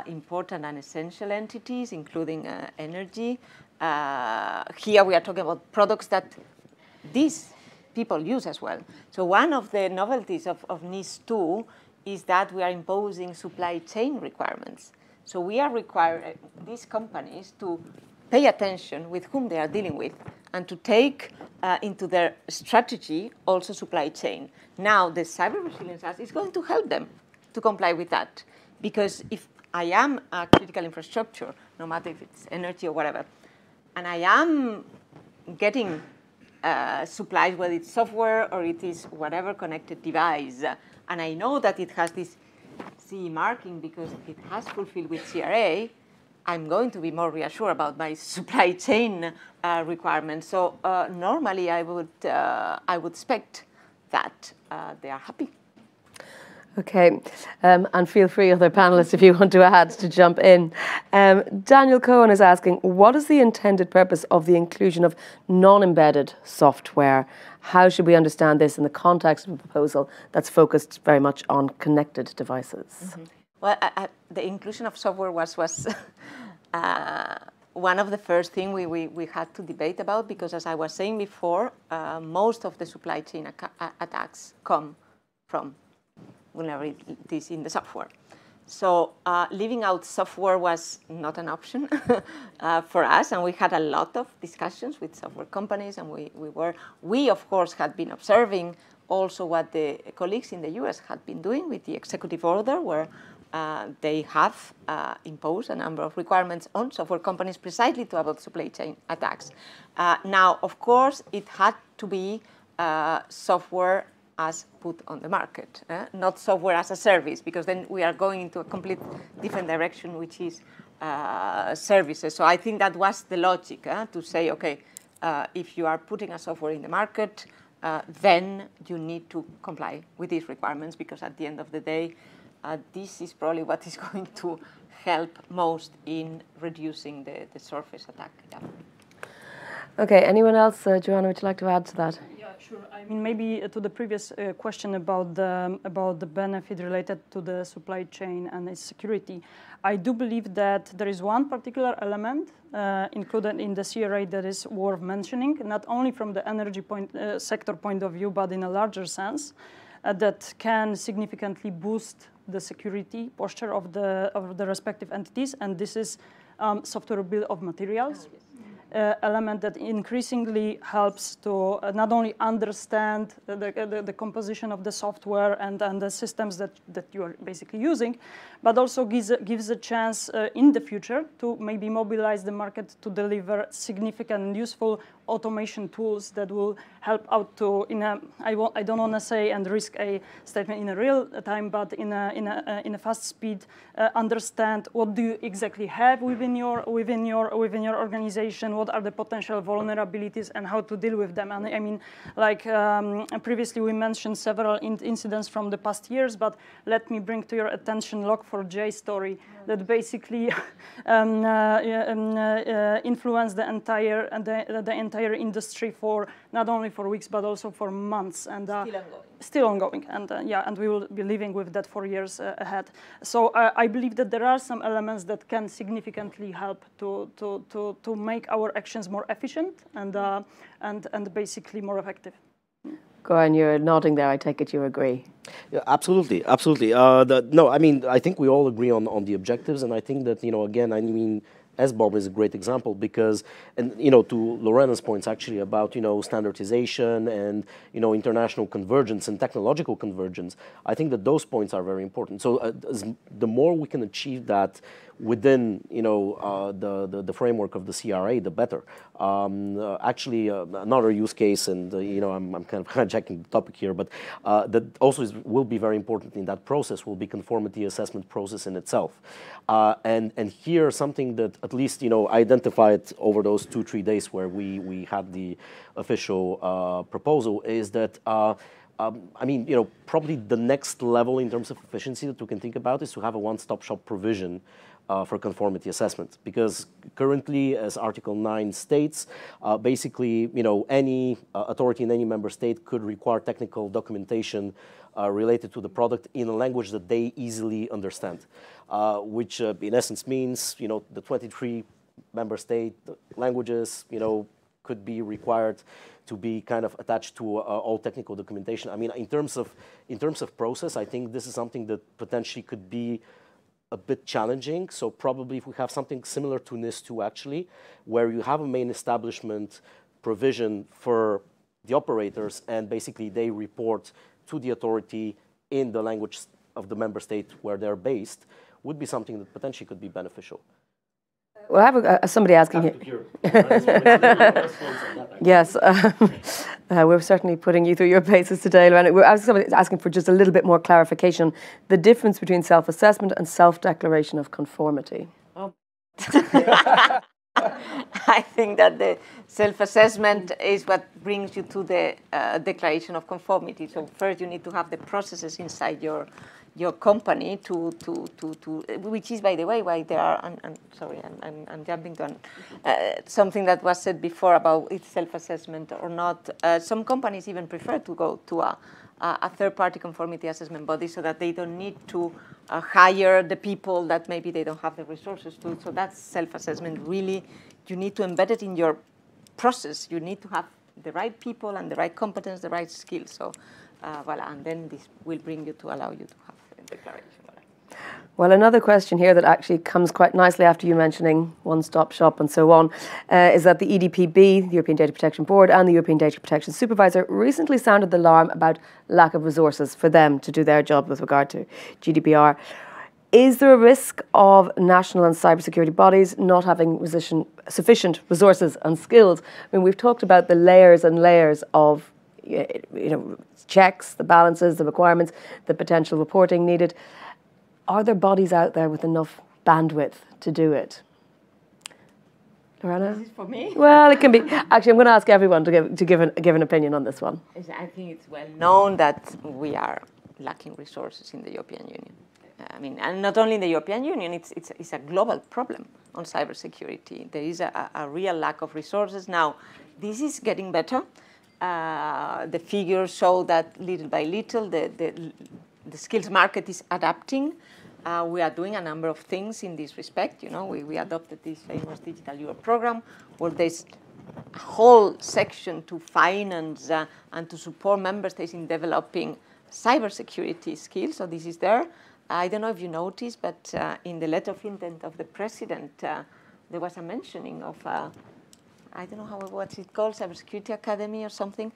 important and essential entities, including energy. Here we are talking about products that these people use as well. So one of the novelties of NIS2 is that we are imposing supply chain requirements. So we are requiring these companies to pay attention with whom they are dealing with and to take into their strategy also supply chain. Now the Cyber Resilience Act is going to help them to comply with that, because if I am a critical infrastructure, no matter if it's energy or whatever, and I am getting supplies, whether it's software or it is whatever connected device, and I know that it has this CE marking because it has fulfilled with CRA, I'm going to be more reassured about my supply chain requirements. So normally I would expect that they are happy. Okay, and feel free, other panellists, if you want to add, to jump in. Daniel Cohen is asking, what is the intended purpose of the inclusion of non-embedded software? How should we understand this in the context of a proposal that's focused very much on connected devices? Mm-hmm. Well, the inclusion of software was one of the first things we had to debate about, because as I was saying before, most of the supply chain attacks come from whenever it is in the software. So leaving out software was not an option for us, and we had a lot of discussions with software companies, and we of course had been observing also what the colleagues in the US had been doing with the executive order, where they have imposed a number of requirements on software companies precisely to avoid supply chain attacks. Now, of course, it had to be software as put on the market, not software as a service, because then we are going into a complete different direction, which is services. So I think that was the logic, to say, okay, if you are putting a software in the market, then you need to comply with these requirements, because at the end of the day, this is probably what is going to help most in reducing the surface attack. Yeah. Okay, anyone else? Joanna, would you like to add to that? Yeah, sure. I mean, maybe to the previous question about the benefit related to the supply chain and its security, I do believe that there is one particular element included in the CRA that is worth mentioning, not only from the energy sector point of view, but in a larger sense, that can significantly boost the security posture of the respective entities, and this is software bill of materials. Oh, yes. Element that increasingly helps to not only understand the composition of the software and the systems that you are basically using, but also gives a chance in the future to maybe mobilize the market to deliver significant and useful automation tools that will help out to, I don't want to say and risk a statement in a real time, but in a fast speed, understand what do you exactly have within your organization, what are the potential vulnerabilities, and how to deal with them. And I mean, like previously we mentioned several incidents from the past years, but let me bring to your attention Log4j story that basically influenced the entire industry for not only for weeks but also for months, and still ongoing, and yeah, and we will be living with that for years ahead. So I believe that there are some elements that can significantly help to make our actions more efficient and basically more effective. Goran, you're nodding there. I take it you agree. Yeah, absolutely, absolutely. No, I mean, I think we all agree on the objectives, and I think that, you know, again, I mean, SBOM is a great example because, and you know, to Lorena's points actually about, you know, standardization and, you know, international convergence and technological convergence, I think that those points are very important. So the more we can achieve that within, you know, the framework of the CRA, the better. Actually, another use case, and you know, I'm kind of hijacking the topic here, but that also will be very important in that process will be conformity assessment process in itself. And here something that at least, you know, I identified over those 2-3 days where we had the official proposal is that. I mean, you know, probably the next level in terms of efficiency that we can think about is to have a one-stop shop provision for conformity assessment. Because currently, as Article 9 states, basically, you know, any authority in any member state could require technical documentation related to the product in a language that they easily understand, which in essence means, you know, the 23 member state languages, you know, could be required to be kind of attached to all technical documentation. I mean, in terms of process, I think this is something that potentially could be a bit challenging. So probably if we have something similar to NIS-2 actually, where you have a main establishment provision for the operators and basically they report to the authority in the language of the member state where they're based, would be something that potentially could be beneficial. Well, I have somebody asking here. Yes, we're certainly putting you through your paces today, Lorena. We're asking for just a little bit more clarification. The difference between self-assessment and self-declaration of conformity. Oh. I think that the self-assessment is what brings you to the declaration of conformity. So first you need to have the processes inside your company to which is, by the way, why there are, I'm jumping to something that was said before about its self-assessment or not. Some companies even prefer to go to a third-party conformity assessment body so that they don't need to hire the people that maybe they don't have the resources to. So that's self-assessment. Really, you need to embed it in your process. You need to have the right people and the right competence, the right skills. So, voilà, and then this will bring you to allow you to have a declaration. Well, another question here that actually comes quite nicely after you mentioning one-stop shop and so on, is that the EDPB, the European Data Protection Board, and the European Data Protection Supervisor recently sounded the alarm about lack of resources for them to do their job with regard to GDPR. Is there a risk of national and cybersecurity bodies not having sufficient resources and skills? I mean, we've talked about the layers and layers of, you know, checks, the balances, the requirements, the potential reporting needed. Are there bodies out there with enough bandwidth to do it? Lorena? This is for me? Well, it can be. Actually, I'm going to ask everyone to give an opinion on this one. I think it's well known that we are lacking resources in the European Union. I mean, and not only in the European Union, it's a global problem on cybersecurity. There is a real lack of resources. Now, this is getting better. The figures show that little by little, the skills market is adapting. We are doing a number of things in this respect. You know, we adopted this famous Digital Europe program where there's a whole section to finance and to support member states in developing cybersecurity skills. So this is there. I don't know if you noticed, but in the letter of intent of the president, there was a mentioning of, I don't know what's it called, Cybersecurity Academy or something,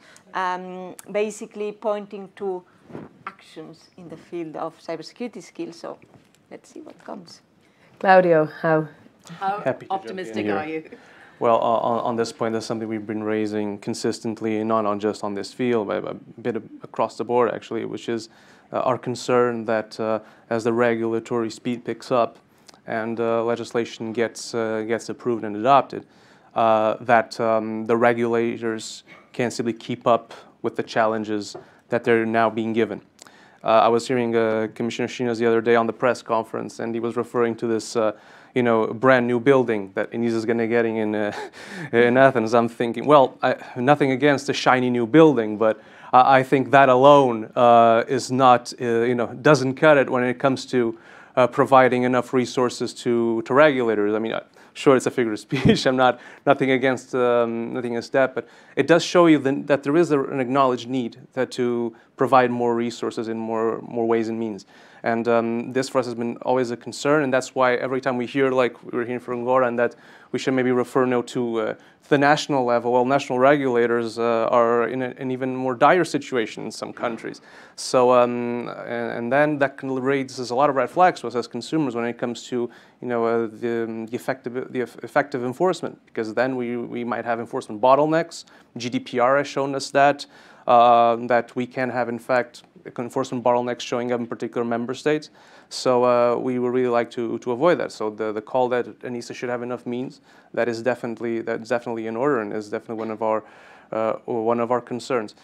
basically pointing to actions in the field of cybersecurity skills. So let's see what comes. Claudio, how optimistic are you? Well, on this point, that's something we've been raising consistently, not on just on this field, but a bit across the board, actually, which is our concern that as the regulatory speed picks up and legislation gets approved and adopted, that the regulators can't simply keep up with the challenges that they're now being given. I was hearing Commissioner Schinas the other day on the press conference, and he was referring to this, you know, brand new building that ENISA is going to get in Athens. I'm thinking, well, nothing against the shiny new building, but I think that alone is not, you know, doesn't cut it when it comes to providing enough resources to regulators. I mean, sure, it's a figure of speech. I'm nothing against that, but it does show you that there is an acknowledged need that to provide more resources in more ways and means. And this for us has been always a concern, and that's why every time we hear, like we were hearing from Goran, and that we should maybe refer now to the national level. Well, national regulators are in an even more dire situation in some countries. So, and then that can raises a lot of red flags to us as consumers when it comes to, you know, the effective enforcement, because then we might have enforcement bottlenecks. GDPR has shown us that. That we can have, in fact, enforcement bottlenecks showing up in particular member states. So we would really like to avoid that. So the call that ENISA should have enough means, that's definitely in order and is definitely one of our concerns.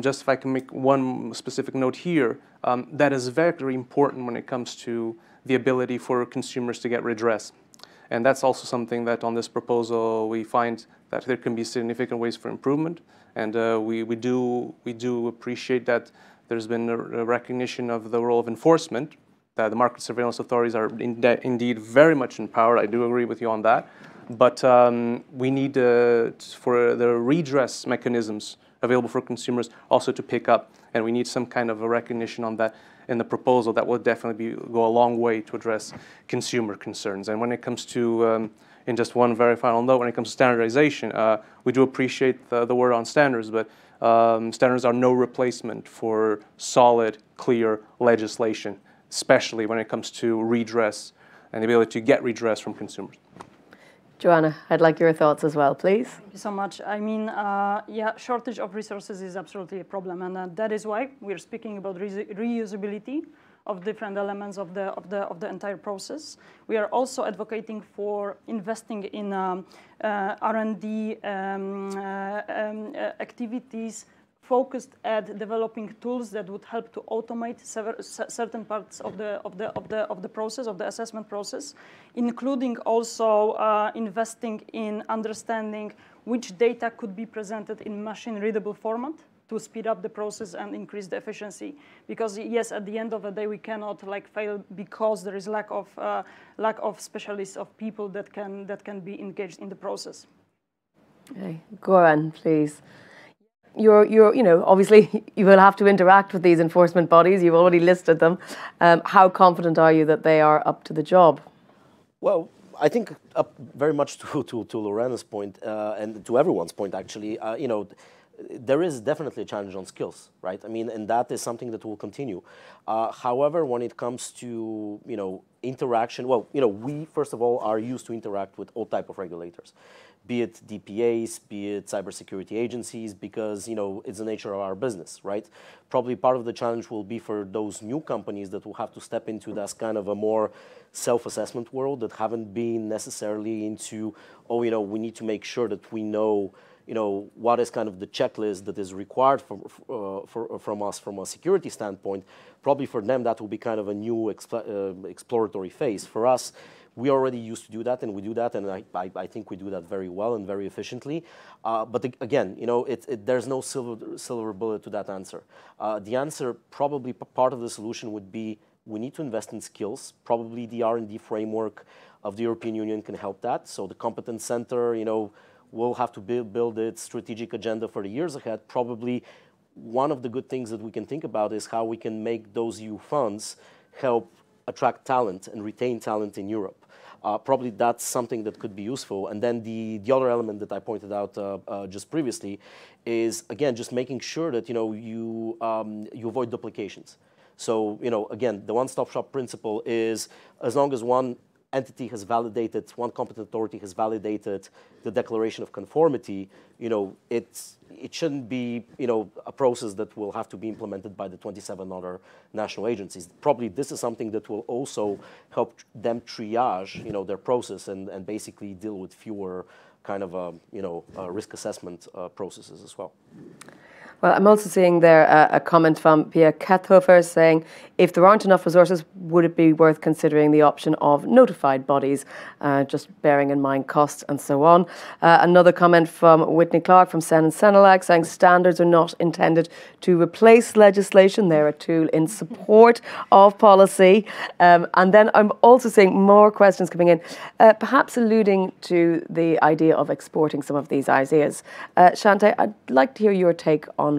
Just if I can make one specific note here, that is very important when it comes to the ability for consumers to get redress. And that's also something that on this proposal we find that there can be significant ways for improvement. And we do appreciate that there's been a recognition of the role of enforcement, that the market surveillance authorities are indeed very much empowered. I do agree with you on that. But we need for the redress mechanisms available for consumers also to pick up. And we need some kind of a recognition on that in the proposal. That will definitely go a long way to address consumer concerns. And when it comes to, in just one very final note, when it comes to standardization, we do appreciate the word on standards, but standards are no replacement for solid, clear legislation, especially when it comes to redress and the ability to get redress from consumers. Joanna, I'd like your thoughts as well, please. Thank you so much. I mean, yeah, shortage of resources is absolutely a problem, and that is why we're speaking about reusability of different elements of the entire process. We are also advocating for investing in R&D activities focused at developing tools that would help to automate certain parts of the process, of the assessment process, including also investing in understanding which data could be presented in machine-readable format to speed up the process and increase the efficiency. Because yes, at the end of the day, we cannot like fail because there is lack of specialists, of people that can be engaged in the process. Okay, Goran, please. You know, obviously you will have to interact with these enforcement bodies. You've already listed them. How confident are you that they are up to the job? Well, I think up very much to Lorena's point and to everyone's point, actually. You know, there is definitely a challenge on skills, right? I mean, and that is something that will continue. However, when it comes to, you know, interaction, well, you know, we first of all are used to interact with all type of regulators, be it DPAs, be it cybersecurity agencies, because, you know, it's the nature of our business, right? Probably part of the challenge will be for those new companies that will have to step into this kind of a more self-assessment world that haven't been necessarily into, oh, you know, we need to make sure that we know, you know, what is kind of the checklist that is required from us from a security standpoint. Probably for them that will be kind of a new exploratory phase. For us, we already used to do that, and we do that, and I think we do that very well and very efficiently. But again, you know, there's no silver bullet to that answer. The answer, probably part of the solution would be we need to invest in skills. Probably the R&D framework of the European Union can help that. So the competence center, you know, we'll have to build its strategic agenda for the years ahead. Probably one of the good things that we can think about is how we can make those EU funds help attract talent and retain talent in Europe. Probably that's something that could be useful. And then the other element that I pointed out just previously is, again, just making sure that, you know, you avoid duplications. So, you know, again, the one-stop shop principle is as long as one entity has validated, one competent authority has validated the declaration of conformity, you know, it shouldn't be, you know, a process that will have to be implemented by the 27 other national agencies. Probably this is something that will also help them triage, you know, their process and basically deal with fewer kind of, you know, risk assessment processes as well. Well, I'm also seeing there a comment from Pierre Kathofer saying, if there aren't enough resources, would it be worth considering the option of notified bodies, just bearing in mind costs and so on. Another comment from Whitney Clark from Sen and Senelec saying standards are not intended to replace legislation. They're a tool in support of policy. And then I'm also seeing more questions coming in, perhaps alluding to the idea of exporting some of these ideas. Shanta, I'd like to hear your take on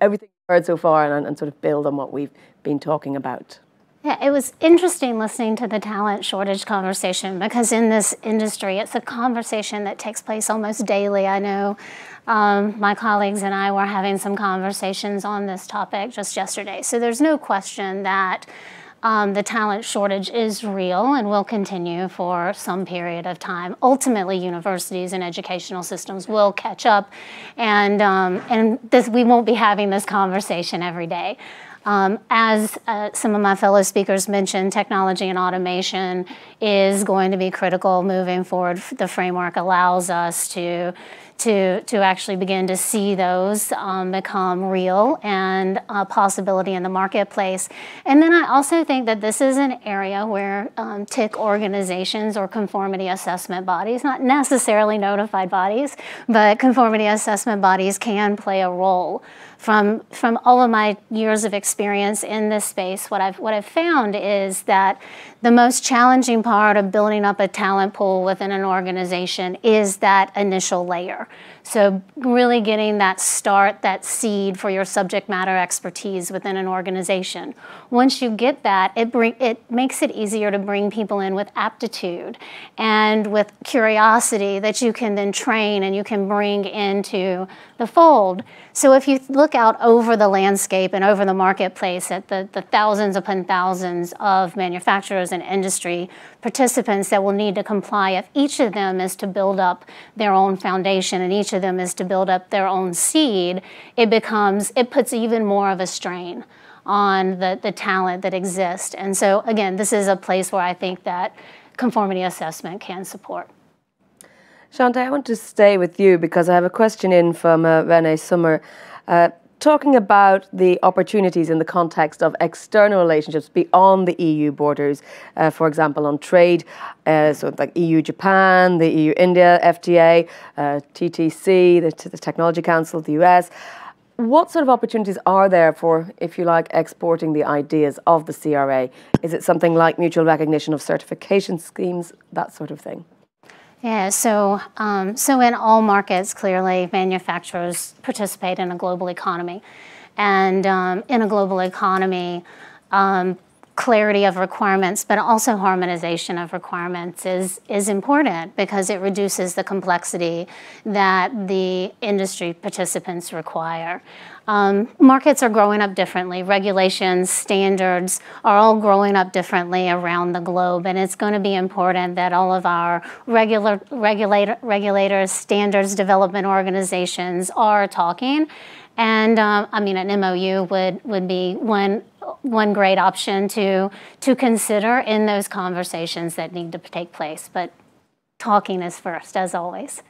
everything heard so far and sort of build on what we've been talking about. Yeah, it was interesting listening to the talent shortage conversation, because in this industry, it's a conversation that takes place almost daily. I know my colleagues and I were having some conversations on this topic just yesterday. So there's no question that the talent shortage is real and will continue for some period of time. Ultimately, universities and educational systems will catch up, and this, we won't be having this conversation every day. As some of my fellow speakers mentioned, technology and automation is going to be critical moving forward. The framework allows us to actually begin to see those become real and a possibility in the marketplace. And then I also think that this is an area where TIC organizations or conformity assessment bodies, not necessarily notified bodies, but conformity assessment bodies can play a role. From all of my years of experience in this space, what I've found is that the most challenging part of building up a talent pool within an organization is that initial layer. So really getting that start, that seed for your subject matter expertise within an organization. Once you get that, it makes it easier to bring people in with aptitude and with curiosity that you can then train and you can bring into the fold. So if you look out over the landscape and over the marketplace at the thousands upon thousands of manufacturers and industry participants that will need to comply, if each of them is to build up their own foundation and each of them is to build up their own seed, it puts even more of a strain on the talent that exists. And so again, this is a place where I think that conformity assessment can support. Shanta, I want to stay with you because I have a question in from Renee Summer, talking about the opportunities in the context of external relationships beyond the EU borders, for example, on trade, so like EU-Japan, the EU-India, FTA, TTC, the Technology Council, the US. What sort of opportunities are there for, if you like, exporting the ideas of the CRA? Is it something like mutual recognition of certification schemes, that sort of thing? Yeah, so so in all markets, clearly, manufacturers participate in a global economy. And in a global economy, clarity of requirements, but also harmonization of requirements is important because it reduces the complexity that the industry participants require. Markets are growing up differently. Regulations, standards are all growing up differently around the globe, and it's going to be important that all of our regulators, standards development organizations are talking. And I mean, an MOU would be one great option to consider in those conversations that need to take place. But talking is first, as always.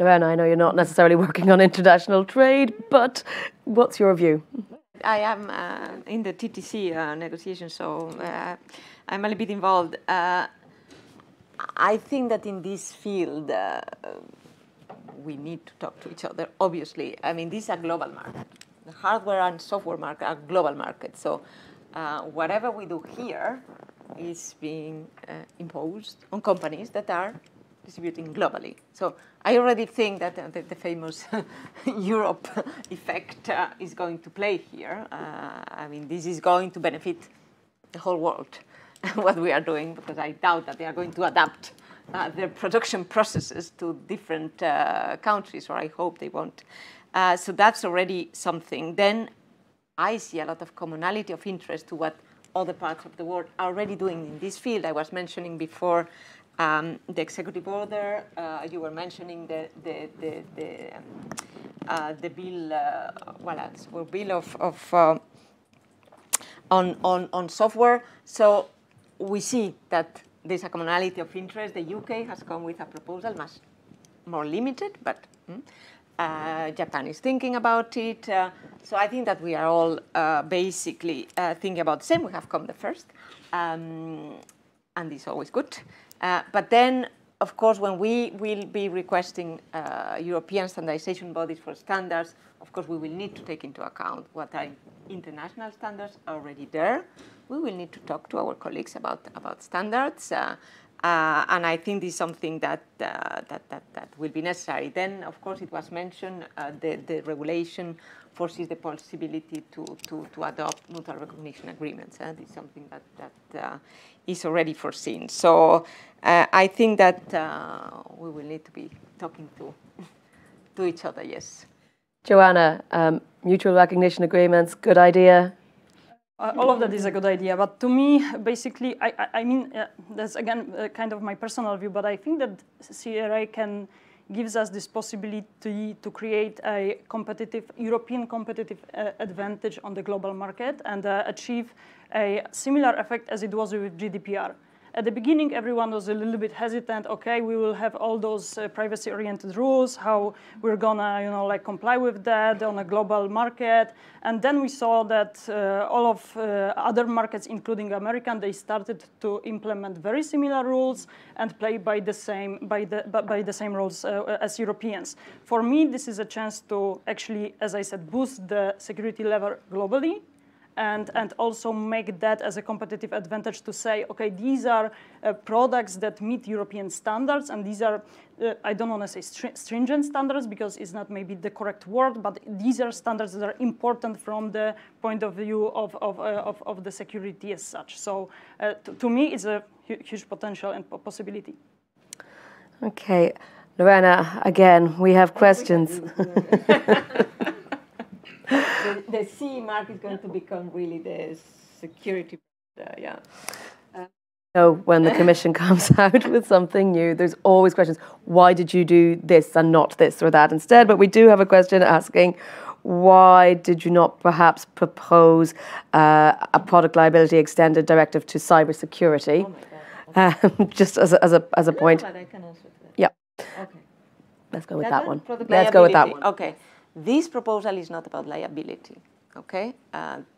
Lorena, I know you're not necessarily working on international trade, but what's your view? I am in the TTC negotiation, so I'm a little bit involved. I think that in this field, we need to talk to each other, obviously. I mean, this is a global market. The hardware and software market are global markets. So whatever we do here is being imposed on companies that are distributing globally. So I already think that the famous Europe effect is going to play here. I mean, this is going to benefit the whole world, what we are doing, because I doubt that they are going to adapt their production processes to different countries, or I hope they won't. So that's already something. Then I see a lot of commonality of interest to what other parts of the world are already doing in this field. I was mentioning before the executive order, you were mentioning the bill, well, the bill on software. So we see that there's a commonality of interest. The UK has come with a proposal, much more limited, but Japan is thinking about it. So I think that we are all basically thinking about the same. We have come the first, and it's always good. But then, of course, when we will be requesting European standardization bodies for standards, of course, we will need to take into account what are international standards already there. We will need to talk to our colleagues about standards. And I think this is something that, that will be necessary. Then, of course, it was mentioned the regulation foresees the possibility to adopt mutual recognition agreements. It's something that, is already foreseen. So I think that we will need to be talking to each other, yes. Joanna, mutual recognition agreements, good idea? All of that is a good idea, but to me, basically, I mean, that's again kind of my personal view, but I think that CRA gives us this possibility to create a competitive, European competitive advantage on the global market and achieve a similar effect as it was with GDPR. At the beginning, everyone was a little bit hesitant. Okay, we will have all those privacy-oriented rules. How we're gonna, you know, like comply with that on a global market? And then we saw that all of other markets, including American, they started to implement very similar rules and play by the same by the same rules as Europeans. For me, this is a chance to actually, as I said, boost the security level globally. And also make that as a competitive advantage to say, okay, these are products that meet European standards, and these are, I don't want to say stringent standards because it's not maybe the correct word, but these are standards that are important from the point of view of the security as such. So to me, it's a huge potential and possibility. Okay, Lorena, again, we have questions. The CE Mark is going to become really the security, yeah. So when the Commission comes out with something new, there's always questions. Why did you do this and not this or that instead? But we do have a question asking, why did you not perhaps propose a product liability extended directive to cybersecurity? Oh my God. Okay. Just as a point. No, but I can answer that. Yeah. Okay. Let's go with that one. Let's go with that one. Okay. This proposal is not about liability, okay?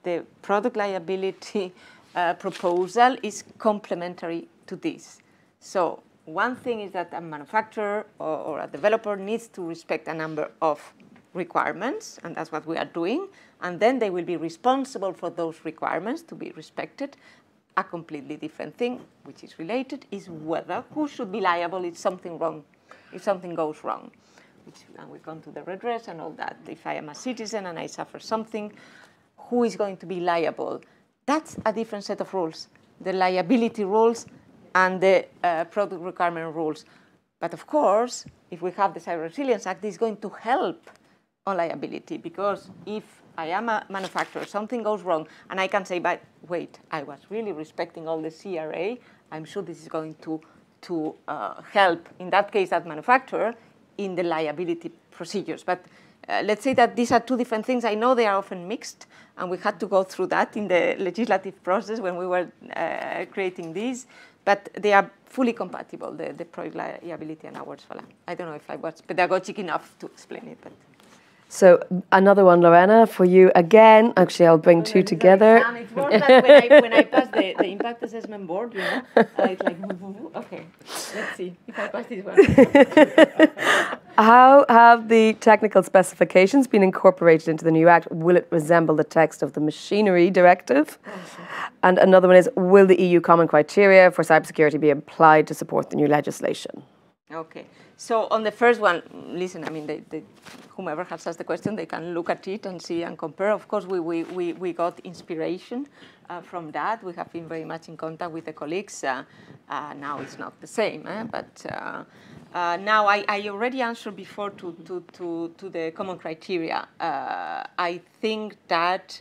The product liability proposal is complementary to this. So one thing is that a manufacturer or a developer needs to respect a number of requirements, and that's what we are doing, and then they will be responsible for those requirements to be respected. A completely different thing, which is related, is whether who should be liable if something wrong, if something goes wrong. And we've gone to the redress and all that. If I am a citizen and I suffer something, who is going to be liable? That's a different set of rules, the liability rules and the product requirement rules. But of course, if we have the Cyber Resilience Act, it's going to help on liability, because if I am a manufacturer, something goes wrong, and I can say, but wait, I was really respecting all the CRA, I'm sure this is going to help, in that case, that manufacturer, in the liability procedures. But let's say that these are two different things. I know they are often mixed, and we had to go through that in the legislative process when we were creating these, but they are fully compatible, the product liability and awards. I don't know if I was pedagogic enough to explain it. But. So another one, Lorena, for you again. Actually, I'll bring two together. It's more that when I pass the impact assessment board, you know, it's like, okay, let's see if I pass this one. How have the technical specifications been incorporated into the new act? Will it resemble the text of the Machinery Directive? And another one is, will the EU Common Criteria for cybersecurity be applied to support the new legislation? Okay. So on the first one, listen, I mean, whomever has asked the question, they can look at it and see and compare. Of course, we got inspiration from that. We have been very much in contact with the colleagues. Now it's not the same, but now I already answered before to the common criteria. I think that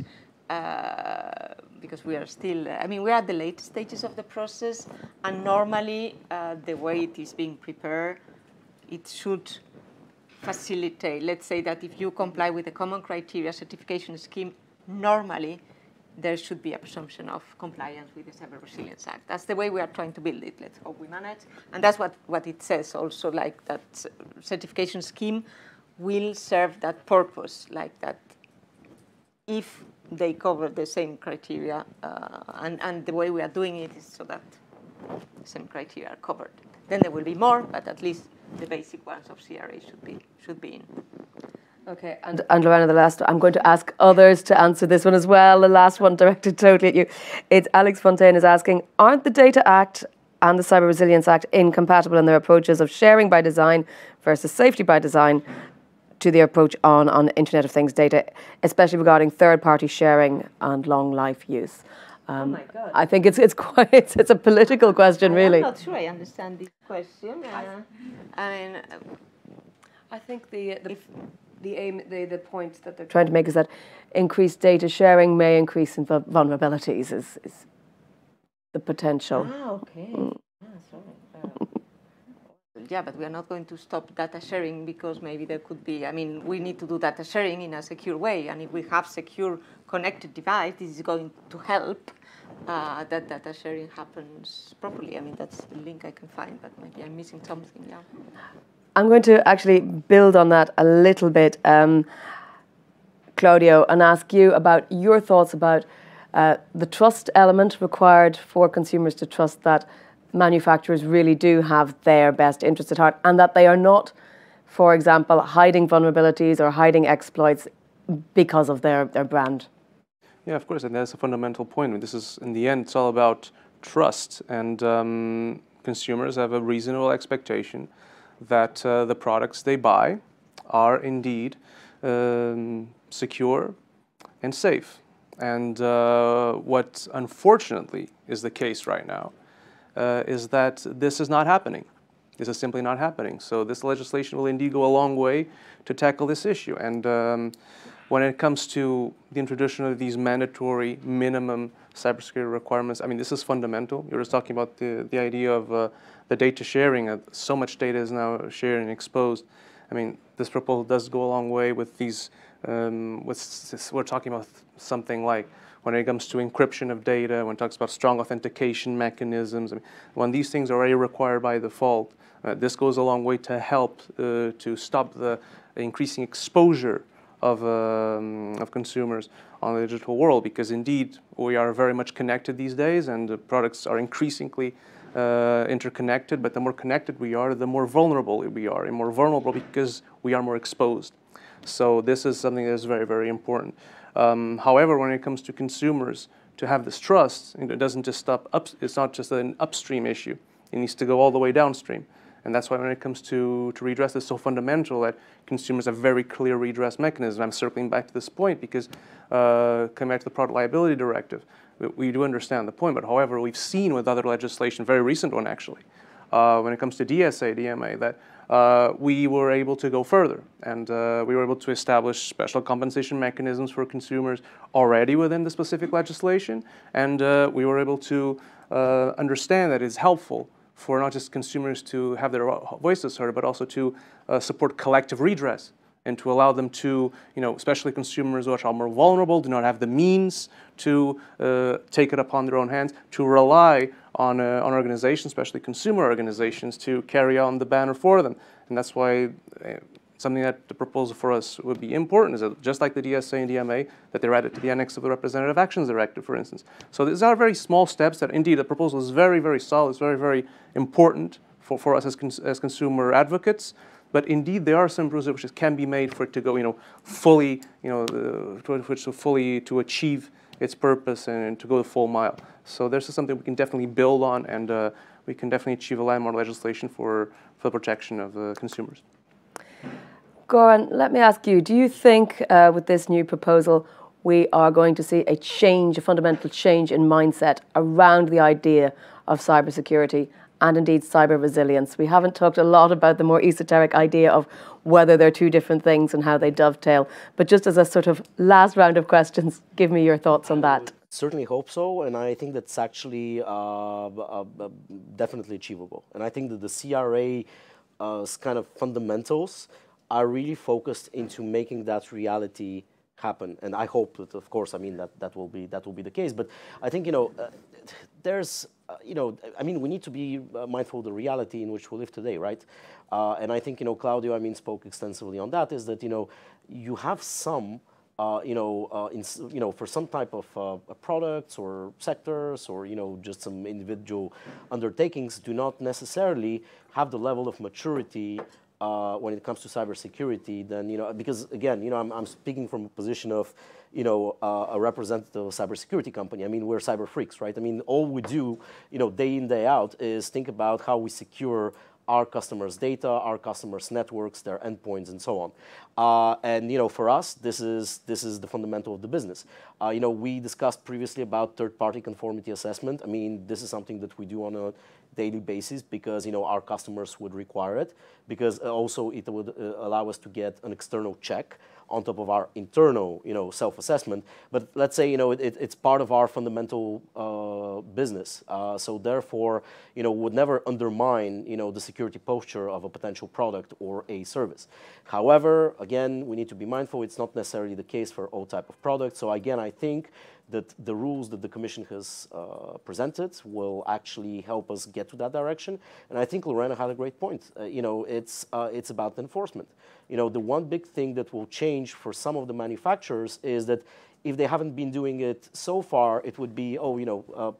because we are still, I mean, we are at the late stages of the process, and normally the way it is being prepared, it should facilitate. Let's say that if you comply with the common criteria certification scheme, normally there should be a presumption of compliance with the Cyber Resilience Act. That's the way we are trying to build it. Let's hope we manage. And that's what it says also, like that certification scheme will serve that purpose, like that if they cover the same criteria. And the way we are doing it is so that the same criteria are covered. Then there will be more, but at least the basic ones of CRA should be in. Okay, and Lorena, the last one. I'm going to ask others to answer this one as well. The last one directed totally at you. It's Alex Fontaine is asking, aren't the Data Act and the Cyber Resilience Act incompatible in their approaches of sharing by design versus safety by design to their approach on Internet of Things data, especially regarding third-party sharing and long-life use. Oh my God. I think it's a political question, really. I'm not sure I understand this question. I think the point that they're trying to make is that increased data sharing may increase in vulnerabilities is the potential. Ah, okay. Yeah, but we are not going to stop data sharing because maybe there could be, I mean, we need to do data sharing in a secure way, and if we have secure connected device, this is going to help that data sharing happens properly. I mean, that's the link I can find, but maybe I'm missing something, yeah. I'm going to actually build on that a little bit, Claudio, and ask you about your thoughts about the trust element required for consumers to trust that manufacturers really do have their best interests at heart and that they are not, for example, hiding vulnerabilities or hiding exploits because of their brand. Yeah, of course, and that's a fundamental point. This is, in the end, it's all about trust, and consumers have a reasonable expectation that the products they buy are indeed secure and safe. And what unfortunately is the case right now is that this is not happening. This is simply not happening. So this legislation will indeed go a long way to tackle this issue. And when it comes to the introduction of these mandatory minimum cybersecurity requirements, I mean, this is fundamental. You were just talking about the idea of the data sharing. So much data is now shared and exposed. I mean, this proposal does go a long way with these, we're talking about something like when it comes to encryption of data, when it talks about strong authentication mechanisms. I mean, when these things are already required by default, this goes a long way to help to stop the increasing exposure of consumers on the digital world, because indeed we are very much connected these days, and the products are increasingly interconnected, but the more connected we are, the more vulnerable we are, and more vulnerable because we are more exposed. So this is something that is very, very important. However, when it comes to consumers, to have this trust, it doesn't just stop up, it's not just an upstream issue, it needs to go all the way downstream. And that's why when it comes to redress, it's so fundamental that consumers have very clear redress mechanisms. I'm circling back to this point because coming back to the Product Liability Directive, we do understand the point, but however, we've seen with other legislation, very recent one actually, when it comes to DSA, DMA, that we were able to go further, and we were able to establish special compensation mechanisms for consumers already within the specific legislation, and we were able to understand that it's helpful for not just consumers to have their voices heard, but also to support collective redress and to allow them to, you know, especially consumers which are more vulnerable, do not have the means to take it upon their own hands, to rely on organizations, especially consumer organizations, to carry on the banner for them. And that's why something that the proposal for us would be important is that, just like the DSA and DMA, that they're added to the annex of the Representative Actions Directive, for instance. So these are very small steps that indeed the proposal is very, very solid, it's very, very important for us as consumer advocates. But indeed, there are some improvements which can be made for it to go, you know, fully, you know, to achieve its purpose and to go the full mile. So this is something we can definitely build on, and we can definitely achieve a lot more legislation for the protection of consumers. Goran, let me ask you, do you think with this new proposal we are going to see a change, a fundamental change in mindset around the idea of cybersecurity and indeed cyber resilience? We haven't talked a lot about the more esoteric idea of whether they're two different things and how they dovetail. But just as a sort of last round of questions, give me your thoughts on that. Certainly hope so, and I think that's actually definitely achievable. And I think that the CRA's kind of fundamentals are really focused into making that reality happen. And I hope that, of course, I mean, that will be the case. But I think, you know, there's, you know, I mean, we need to be mindful of the reality in which we live today, right? And I think, you know, Claudio, I mean, spoke extensively on that, is that, you know, you have some, for some type of products or sectors or, you know, just some individual undertakings do not necessarily have the level of maturity when it comes to cybersecurity, then, because again, I'm speaking from a position of, a representative of a cybersecurity company. I mean, we're cyber freaks, right? I mean, all we do, day in, day out is think about how we secure our customers' data, our customers' networks, their endpoints, and so on. And for us, this is the fundamental of the business. We discussed previously about third-party conformity assessment. I mean, this is something that we do on a daily basis because our customers would require it. Because also it would allow us to get an external check on top of our internal self-assessment. But let's say it's part of our fundamental business. So therefore would never undermine the security posture of a potential product or a service. However, again, we need to be mindful it's not necessarily the case for all type of products. So again, I think that the rules that the Commission has presented will actually help us get to that direction. And I think Lorena had a great point. It's about enforcement. The one big thing that will change for some of the manufacturers is that if they haven't been doing it so far, it would be,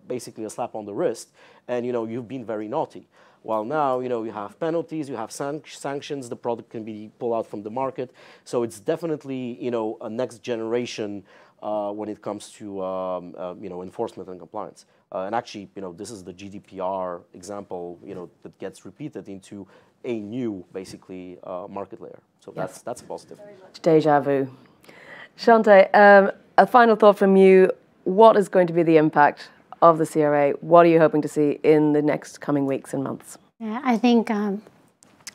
basically a slap on the wrist, and you've been very naughty. Well, now, you have penalties, you have sanctions, the product can be pulled out from the market. So it's definitely, a next generation when it comes to enforcement and compliance. And actually, this is the GDPR example, that gets repeated into a new, basically, market layer. So yes, that's positive. Deja vu. Shanta, a final thought from you. What is going to be the impact of the CRA? What are you hoping to see in the next coming weeks and months? Yeah, I think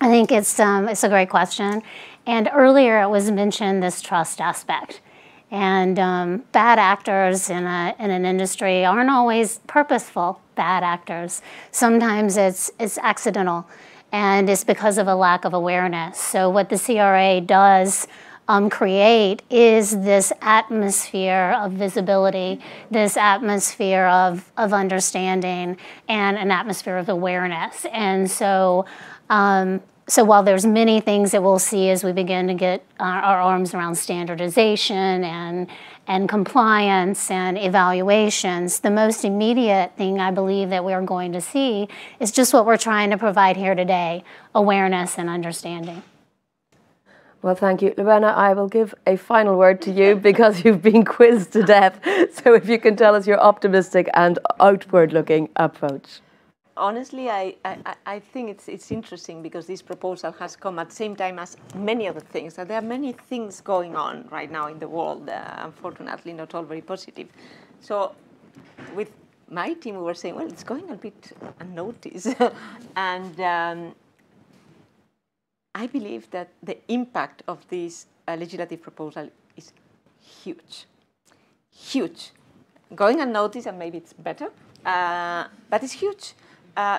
it's a great question. And earlier it was mentioned this trust aspect. And bad actors in an industry aren't always purposeful bad actors. Sometimes it's accidental, and it's because of a lack of awareness. So what the CRA does create is this atmosphere of visibility, this atmosphere of understanding, and an atmosphere of awareness. And so so while there's many things that we'll see as we begin to get our arms around standardization and compliance and evaluations, the most immediate thing I believe that we're going to see is just what we're trying to provide here today, awareness and understanding. Well, thank you. Lorena, I will give a final word to you because you've been quizzed to death. So if you can tell us your optimistic and outward-looking approach. Honestly, I think it's interesting because this proposal has come at the same time as many other things. There are many things going on right now in the world, unfortunately not all very positive. So with my team, we were saying, well, it's going a bit unnoticed. And I believe that the impact of this legislative proposal is huge, huge. Going unnoticed, and maybe it's better, but it's huge.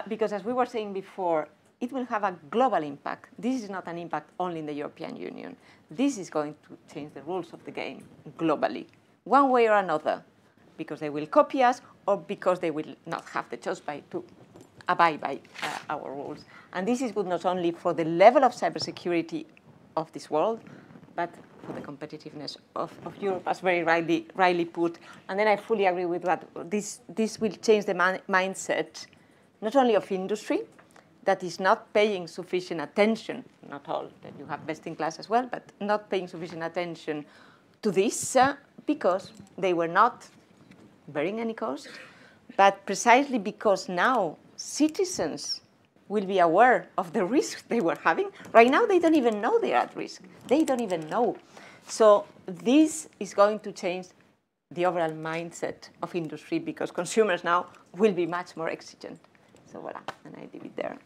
Because as we were saying before, it will have a global impact. This is not an impact only in the European Union. This is going to change the rules of the game globally, one way or another, because they will copy us or because they will not have the choice to abide by our rules. And this is good not only for the level of cybersecurity of this world, but for the competitiveness of Europe, as very rightly put. And then I fully agree with that. This will change the mindset not only of industry, that is not paying sufficient attention, not all, that you have best in class as well, but not paying sufficient attention to this because they were not bearing any cost, but precisely because now citizens will be aware of the risk they were having. Right now, they don't even know they're at risk. They don't even know. So this is going to change the overall mindset of industry because consumers now will be much more exigent. So voilà, and I leave it there.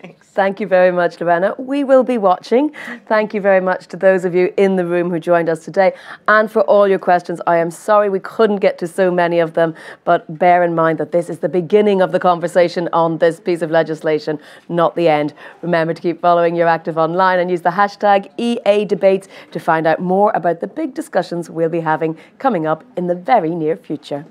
Thanks. Thank you very much, Lorena. We will be watching. Thank you very much to those of you in the room who joined us today and for all your questions. I am sorry we couldn't get to so many of them, but bear in mind that this is the beginning of the conversation on this piece of legislation, not the end. Remember to keep following your Active Online and use the hashtag EADebates to find out more about the big discussions we'll be having coming up in the very near future.